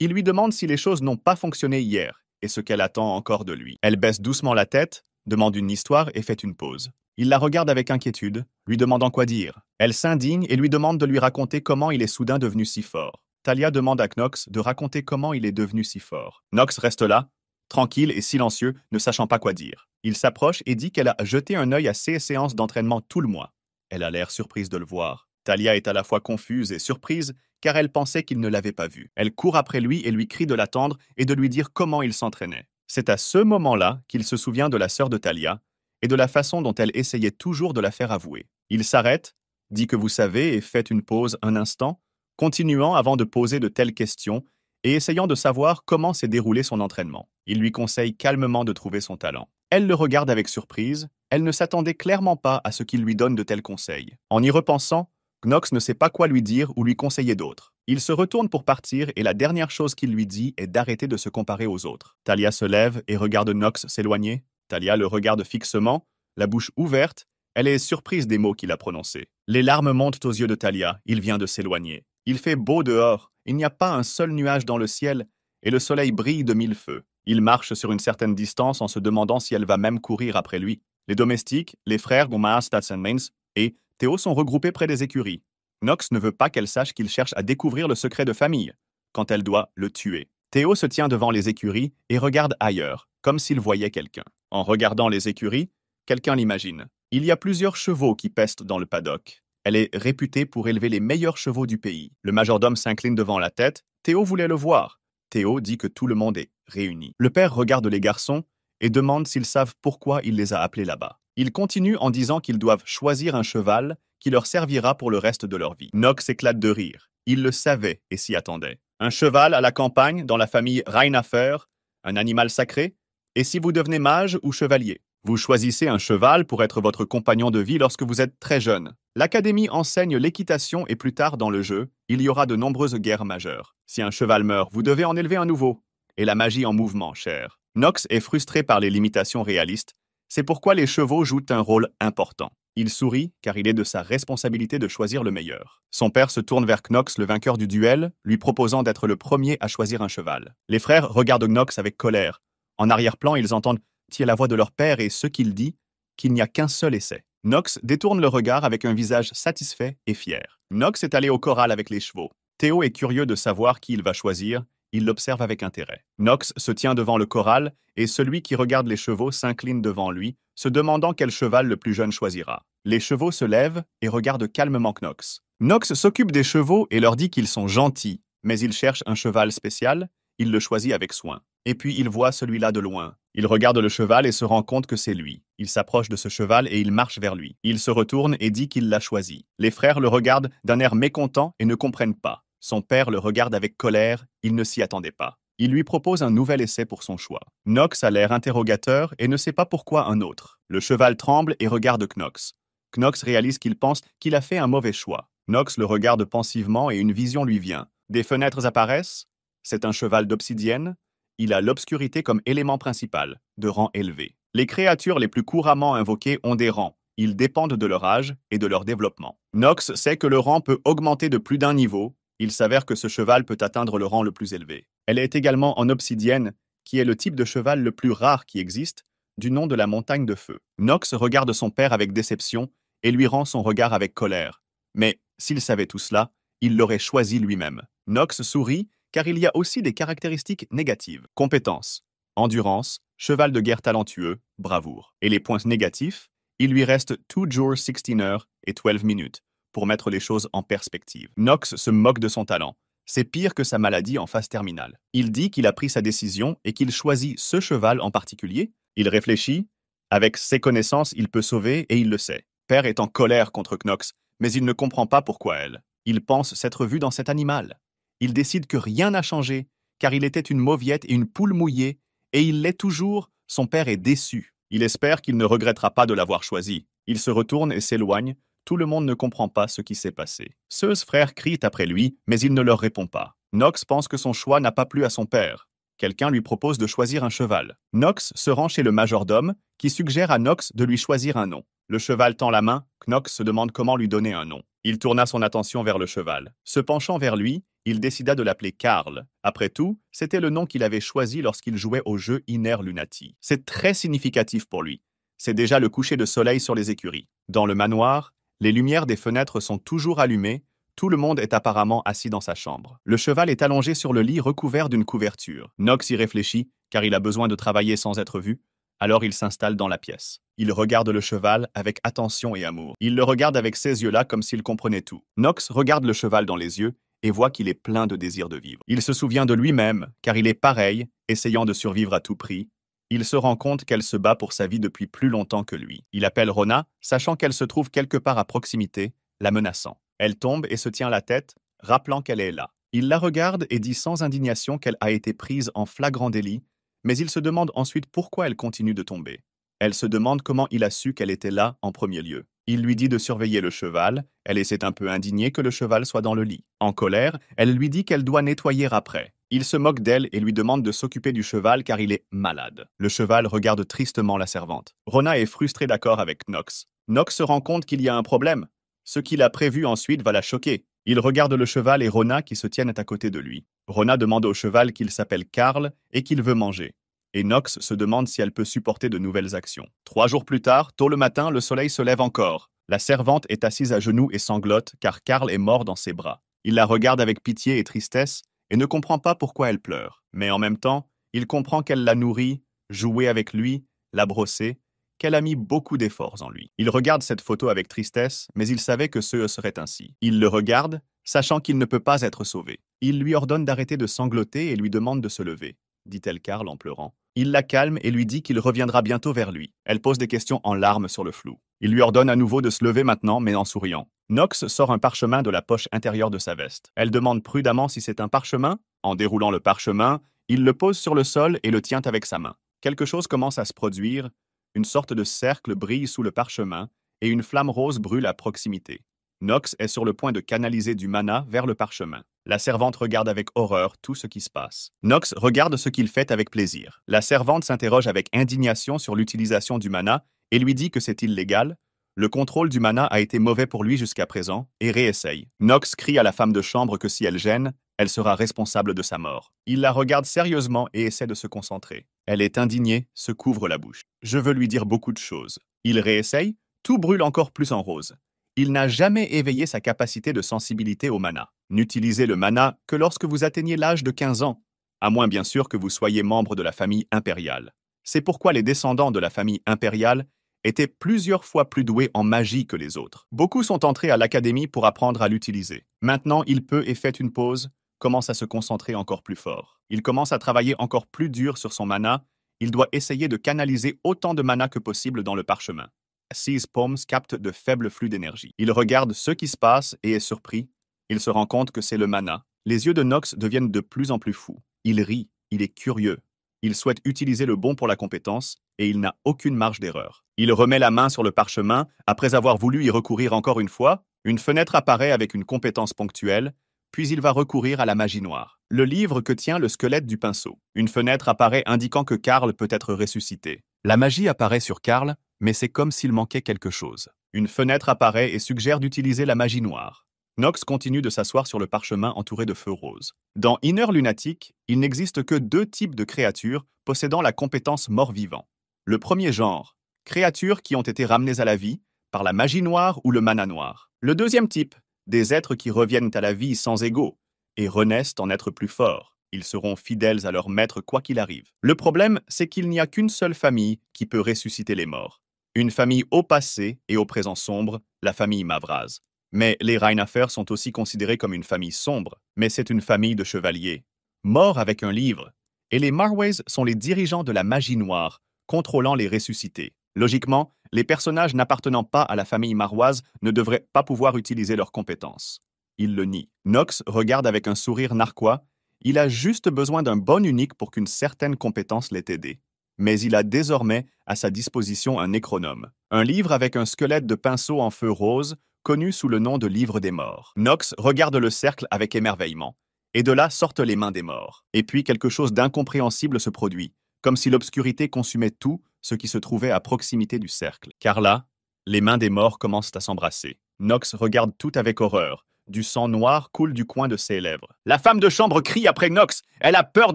il lui demande si les choses n'ont pas fonctionné hier et ce qu'elle attend encore de lui. Elle baisse doucement la tête, demande une histoire et fait une pause. Il la regarde avec inquiétude, lui demandant quoi dire. Elle s'indigne et lui demande de lui raconter comment il est soudain devenu si fort. Talia demande à Knox de raconter comment il est devenu si fort. Knox reste là, tranquille et silencieux, ne sachant pas quoi dire. Il s'approche et dit qu'elle a jeté un œil à ses séances d'entraînement tout le mois. Elle a l'air surprise de le voir. Talia est à la fois confuse et surprise, car elle pensait qu'il ne l'avait pas vu. Elle court après lui et lui crie de l'attendre et de lui dire comment il s'entraînait. C'est à ce moment-là qu'il se souvient de la sœur de Talia, et de la façon dont elle essayait toujours de la faire avouer. Il s'arrête, dit que vous savez et fait une pause un instant, continuant avant de poser de telles questions et essayant de savoir comment s'est déroulé son entraînement. Il lui conseille calmement de trouver son talent. Elle le regarde avec surprise, elle ne s'attendait clairement pas à ce qu'il lui donne de tels conseils. En y repensant, Knox ne sait pas quoi lui dire ou lui conseiller d'autre. Il se retourne pour partir et la dernière chose qu'il lui dit est d'arrêter de se comparer aux autres. Talia se lève et regarde Knox s'éloigner. Talia le regarde fixement, la bouche ouverte, elle est surprise des mots qu'il a prononcés. Les larmes montent aux yeux de Talia, il vient de s'éloigner. Il fait beau dehors, il n'y a pas un seul nuage dans le ciel, et le soleil brille de mille feux. Il marche sur une certaine distance en se demandant si elle va même courir après lui. Les domestiques, les frères Goma, Statsmains et Theo sont regroupés près des écuries. Knox ne veut pas qu'elle sache qu'il cherche à découvrir le secret de famille, quand elle doit le tuer. Theo se tient devant les écuries et regarde ailleurs, comme s'il voyait quelqu'un. En regardant les écuries, quelqu'un l'imagine. Il y a plusieurs chevaux qui pestent dans le paddock. Elle est réputée pour élever les meilleurs chevaux du pays. Le majordome s'incline devant la tête. Theo voulait le voir. Theo dit que tout le monde est réuni. Le père regarde les garçons et demande s'ils savent pourquoi il les a appelés là-bas. Il continue en disant qu'ils doivent choisir un cheval qui leur servira pour le reste de leur vie. Knox éclate de rire. Il le savait et s'y attendait. Un cheval à la campagne, dans la famille Reinhafer, un animal sacré. Et si vous devenez mage ou chevalier, vous choisissez un cheval pour être votre compagnon de vie lorsque vous êtes très jeune. L'académie enseigne l'équitation et plus tard dans le jeu, il y aura de nombreuses guerres majeures. Si un cheval meurt, vous devez en élever un nouveau. Et la magie en mouvement, cher. Knox est frustré par les limitations réalistes. C'est pourquoi les chevaux jouent un rôle important. Il sourit car il est de sa responsabilité de choisir le meilleur. Son père se tourne vers Knox, le vainqueur du duel, lui proposant d'être le premier à choisir un cheval. Les frères regardent Knox avec colère. En arrière-plan, ils entendent tirer la voix de leur père et ce qu'il dit, qu'il n'y a qu'un seul essai. Knox détourne le regard avec un visage satisfait et fier. Knox est allé au corral avec les chevaux. Theo est curieux de savoir qui il va choisir, il l'observe avec intérêt. Knox se tient devant le corral et celui qui regarde les chevaux s'incline devant lui, se demandant quel cheval le plus jeune choisira. Les chevaux se lèvent et regardent calmement Knox. Knox s'occupe des chevaux et leur dit qu'ils sont gentils, mais ils cherchent un cheval spécial, il le choisit avec soin. Et puis il voit celui-là de loin. Il regarde le cheval et se rend compte que c'est lui. Il s'approche de ce cheval et il marche vers lui. Il se retourne et dit qu'il l'a choisi. Les frères le regardent d'un air mécontent et ne comprennent pas. Son père le regarde avec colère, il ne s'y attendait pas. Il lui propose un nouvel essai pour son choix. Knox a l'air interrogateur et ne sait pas pourquoi un autre. Le cheval tremble et regarde Knox. Knox réalise qu'il pense qu'il a fait un mauvais choix. Knox le regarde pensivement et une vision lui vient. Des fenêtres apparaissent. C'est un cheval d'obsidienne. Il a l'obscurité comme élément principal, de rang élevé. Les créatures les plus couramment invoquées ont des rangs. Ils dépendent de leur âge et de leur développement. Knox sait que le rang peut augmenter de plus d'un niveau. Il s'avère que ce cheval peut atteindre le rang le plus élevé. Elle est également en obsidienne, qui est le type de cheval le plus rare qui existe, du nom de la montagne de feu. Knox regarde son père avec déception et lui rend son regard avec colère. Mais s'il savait tout cela, il l'aurait choisi lui-même. Knox sourit, car il y a aussi des caractéristiques négatives. Compétence, endurance, cheval de guerre talentueux, bravoure. Et les points négatifs, il lui reste deux jours, seize heures et douze minutes pour mettre les choses en perspective. Knox se moque de son talent. C'est pire que sa maladie en phase terminale. Il dit qu'il a pris sa décision et qu'il choisit ce cheval en particulier. Il réfléchit. Avec ses connaissances, il peut sauver et il le sait. Père est en colère contre Knox, mais il ne comprend pas pourquoi elle. Il pense s'être vu dans cet animal. Il décide que rien n'a changé, car il était une mauviette et une poule mouillée, et il l'est toujours, son père est déçu. Il espère qu'il ne regrettera pas de l'avoir choisi. Il se retourne et s'éloigne. Tout le monde ne comprend pas ce qui s'est passé. Zeus frère crie après lui, mais il ne leur répond pas. Knox pense que son choix n'a pas plu à son père. Quelqu'un lui propose de choisir un cheval. Knox se rend chez le majordome, qui suggère à Knox de lui choisir un nom. Le cheval tend la main, Knox se demande comment lui donner un nom. Il tourna son attention vers le cheval. Se penchant vers lui, il décida de l'appeler Karl. Après tout, c'était le nom qu'il avait choisi lorsqu'il jouait au jeu Inner Lunatic. C'est très significatif pour lui. C'est déjà le coucher de soleil sur les écuries. Dans le manoir, les lumières des fenêtres sont toujours allumées, tout le monde est apparemment assis dans sa chambre. Le cheval est allongé sur le lit recouvert d'une couverture. Knox y réfléchit, car il a besoin de travailler sans être vu, alors il s'installe dans la pièce. Il regarde le cheval avec attention et amour. Il le regarde avec ces yeux-là comme s'il comprenait tout. Knox regarde le cheval dans les yeux et voit qu'il est plein de désir de vivre. Il se souvient de lui-même, car il est pareil, essayant de survivre à tout prix. Il se rend compte qu'elle se bat pour sa vie depuis plus longtemps que lui. Il appelle Rona, sachant qu'elle se trouve quelque part à proximité, la menaçant. Elle tombe et se tient la tête, rappelant qu'elle est là. Il la regarde et dit sans indignation qu'elle a été prise en flagrant délit, mais il se demande ensuite pourquoi elle continue de tomber. Elle se demande comment il a su qu'elle était là en premier lieu. Il lui dit de surveiller le cheval, elle essaie un peu indignée que le cheval soit dans le lit. En colère, elle lui dit qu'elle doit nettoyer après. Il se moque d'elle et lui demande de s'occuper du cheval car il est malade. Le cheval regarde tristement la servante. Rona est frustrée d'accord avec Knox. Knox se rend compte qu'il y a un problème. Ce qu'il a prévu ensuite va la choquer. Il regarde le cheval et Rona qui se tiennent à côté de lui. Rona demande au cheval qu'il s'appelle Karl et qu'il veut manger. Et Knox se demande si elle peut supporter de nouvelles actions. Trois jours plus tard, tôt le matin, le soleil se lève encore. La servante est assise à genoux et sanglote car Karl est mort dans ses bras. Il la regarde avec pitié et tristesse et ne comprend pas pourquoi elle pleure. Mais en même temps, il comprend qu'elle l'a nourri, joué avec lui, l'a brossé, qu'elle a mis beaucoup d'efforts en lui. Il regarde cette photo avec tristesse, mais il savait que ce serait ainsi. Il le regarde, sachant qu'il ne peut pas être sauvé. Il lui ordonne d'arrêter de sangloter et lui demande de se lever, dit-elle Karl en pleurant. Il la calme et lui dit qu'il reviendra bientôt vers lui. Elle pose des questions en larmes sur le flou. Il lui ordonne à nouveau de se lever maintenant, mais en souriant. Knox sort un parchemin de la poche intérieure de sa veste. Elle demande prudemment si c'est un parchemin. En déroulant le parchemin, il le pose sur le sol et le tient avec sa main. Quelque chose commence à se produire. Une sorte de cercle brille sous le parchemin et une flamme rose brûle à proximité. Knox est sur le point de canaliser du mana vers le parchemin. La servante regarde avec horreur tout ce qui se passe. Knox regarde ce qu'il fait avec plaisir. La servante s'interroge avec indignation sur l'utilisation du mana et lui dit que c'est illégal. Le contrôle du mana a été mauvais pour lui jusqu'à présent et réessaye. Knox crie à la femme de chambre que si elle gêne, elle sera responsable de sa mort. Il la regarde sérieusement et essaie de se concentrer. Elle est indignée, se couvre la bouche. Je veux lui dire beaucoup de choses. Il réessaye, tout brûle encore plus en rose. Il n'a jamais éveillé sa capacité de sensibilité au mana. N'utilisez le mana que lorsque vous atteignez l'âge de quinze ans, à moins bien sûr que vous soyez membre de la famille impériale. C'est pourquoi les descendants de la famille impériale étaient plusieurs fois plus doués en magie que les autres. Beaucoup sont entrés à l'académie pour apprendre à l'utiliser. Maintenant, il peut et fait une pause, commence à se concentrer encore plus fort. Il commence à travailler encore plus dur sur son mana. Il doit essayer de canaliser autant de mana que possible dans le parchemin. Seize Palms capte de faibles flux d'énergie. Il regarde ce qui se passe et est surpris. Il se rend compte que c'est le mana. Les yeux de Knox deviennent de plus en plus fous. Il rit, il est curieux. Il souhaite utiliser le bon pour la compétence et il n'a aucune marge d'erreur. Il remet la main sur le parchemin. Après avoir voulu y recourir encore une fois, une fenêtre apparaît avec une compétence ponctuelle, puis il va recourir à la magie noire. Le livre que tient le squelette du pinceau. Une fenêtre apparaît indiquant que Karl peut être ressuscité. La magie apparaît sur Karl, mais c'est comme s'il manquait quelque chose. Une fenêtre apparaît et suggère d'utiliser la magie noire. Knox continue de s'asseoir sur le parchemin entouré de feux roses. Dans Inner Lunatic, il n'existe que deux types de créatures possédant la compétence mort-vivant. Le premier genre, créatures qui ont été ramenées à la vie par la magie noire ou le mana noir. Le deuxième type, des êtres qui reviennent à la vie sans ego et renaissent en êtres plus forts. Ils seront fidèles à leur maître quoi qu'il arrive. Le problème, c'est qu'il n'y a qu'une seule famille qui peut ressusciter les morts. Une famille au passé et au présent sombre, la famille Mavrase. Mais les Reinhafer sont aussi considérés comme une famille sombre, mais c'est une famille de chevaliers, morts avec un livre. Et les Marways sont les dirigeants de la magie noire, contrôlant les ressuscités. Logiquement, les personnages n'appartenant pas à la famille maroise ne devraient pas pouvoir utiliser leurs compétences. Il le nie. Knox regarde avec un sourire narquois. Il a juste besoin d'un bon unique pour qu'une certaine compétence l'ait aidé. mais il a désormais à sa disposition un nécronome, un livre avec un squelette de pinceau en feu rose, connu sous le nom de Livre des Morts. Knox regarde le cercle avec émerveillement, et de là sortent les mains des morts. Et puis quelque chose d'incompréhensible se produit, comme si l'obscurité consumait tout ce qui se trouvait à proximité du cercle. Car là, les mains des morts commencent à s'embrasser. Knox regarde tout avec horreur. Du sang noir coule du coin de ses lèvres. La femme de chambre crie après Knox. Elle a peur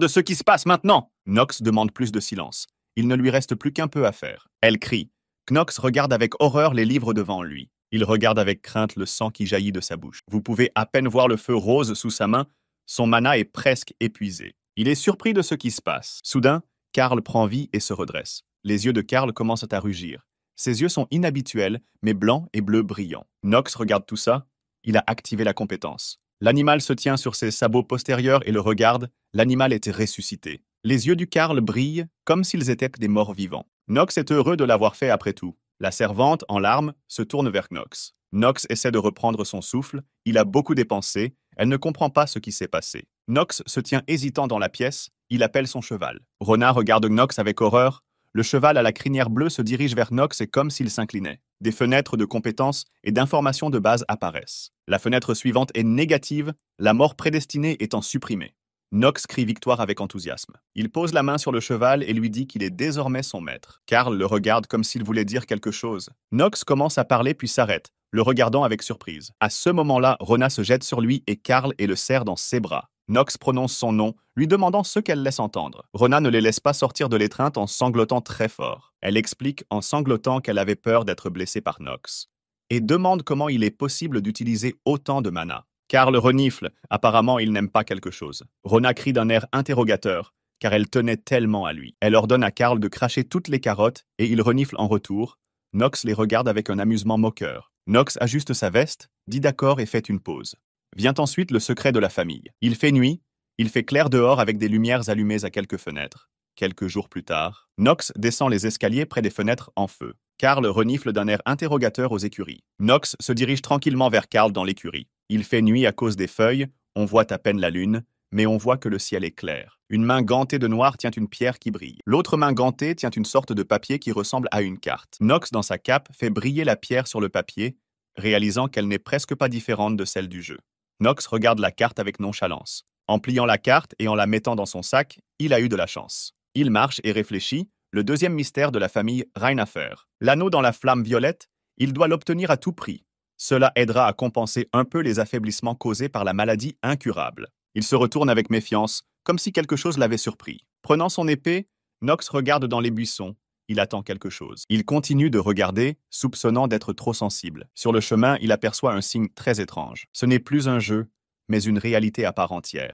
de ce qui se passe maintenant. Knox demande plus de silence. Il ne lui reste plus qu'un peu à faire. Elle crie. Knox regarde avec horreur les livres devant lui. Il regarde avec crainte le sang qui jaillit de sa bouche. Vous pouvez à peine voir le feu rose sous sa main. Son mana est presque épuisé. Il est surpris de ce qui se passe. Soudain, Karl prend vie et se redresse. Les yeux de Karl commencent à rugir. Ses yeux sont inhabituels, mais blancs et bleus brillants. Knox regarde tout ça. Il a activé la compétence. L'animal se tient sur ses sabots postérieurs et le regarde. L'animal était ressuscité. Les yeux du Karl brillent comme s'ils étaient des morts vivants. Knox est heureux de l'avoir fait après tout. La servante, en larmes, se tourne vers Knox. Knox essaie de reprendre son souffle. Il a beaucoup dépensé. Elle ne comprend pas ce qui s'est passé. Knox se tient hésitant dans la pièce. Il appelle son cheval. Rona regarde Knox avec horreur. Le cheval à la crinière bleue se dirige vers Knox et comme s'il s'inclinait. Des fenêtres de compétences et d'informations de base apparaissent. La fenêtre suivante est négative, la mort prédestinée étant supprimée. Knox crie victoire avec enthousiasme. Il pose la main sur le cheval et lui dit qu'il est désormais son maître. Karl le regarde comme s'il voulait dire quelque chose. Knox commence à parler puis s'arrête, le regardant avec surprise. À ce moment-là, Rona se jette sur lui et Karl et le serre dans ses bras. Knox prononce son nom, lui demandant ce qu'elle laisse entendre. Rona ne les laisse pas sortir de l'étreinte en sanglotant très fort. Elle explique en sanglotant qu'elle avait peur d'être blessée par Knox et demande comment il est possible d'utiliser autant de mana. Karl renifle, apparemment il n'aime pas quelque chose. Rona crie d'un air interrogateur, car elle tenait tellement à lui. Elle ordonne à Karl de cracher toutes les carottes et il renifle en retour. Knox les regarde avec un amusement moqueur. Knox ajuste sa veste, dit d'accord et fait une pause. Vient ensuite le secret de la famille. Il fait nuit, il fait clair dehors avec des lumières allumées à quelques fenêtres. Quelques jours plus tard, Knox descend les escaliers près des fenêtres en feu. Karl renifle d'un air interrogateur aux écuries. Knox se dirige tranquillement vers Karl dans l'écurie. Il fait nuit à cause des feuilles, on voit à peine la lune, mais on voit que le ciel est clair. Une main gantée de noir tient une pierre qui brille. L'autre main gantée tient une sorte de papier qui ressemble à une carte. Knox, dans sa cape, fait briller la pierre sur le papier, réalisant qu'elle n'est presque pas différente de celle du jeu. Knox regarde la carte avec nonchalance. En pliant la carte et en la mettant dans son sac, il a eu de la chance. Il marche et réfléchit, le deuxième mystère de la famille Reinhafer. L'anneau dans la flamme violette, il doit l'obtenir à tout prix. Cela aidera à compenser un peu les affaiblissements causés par la maladie incurable. Il se retourne avec méfiance, comme si quelque chose l'avait surpris. Prenant son épée, Knox regarde dans les buissons. Il attend quelque chose. Il continue de regarder, soupçonnant d'être trop sensible. Sur le chemin, il aperçoit un signe très étrange. Ce n'est plus un jeu, mais une réalité à part entière.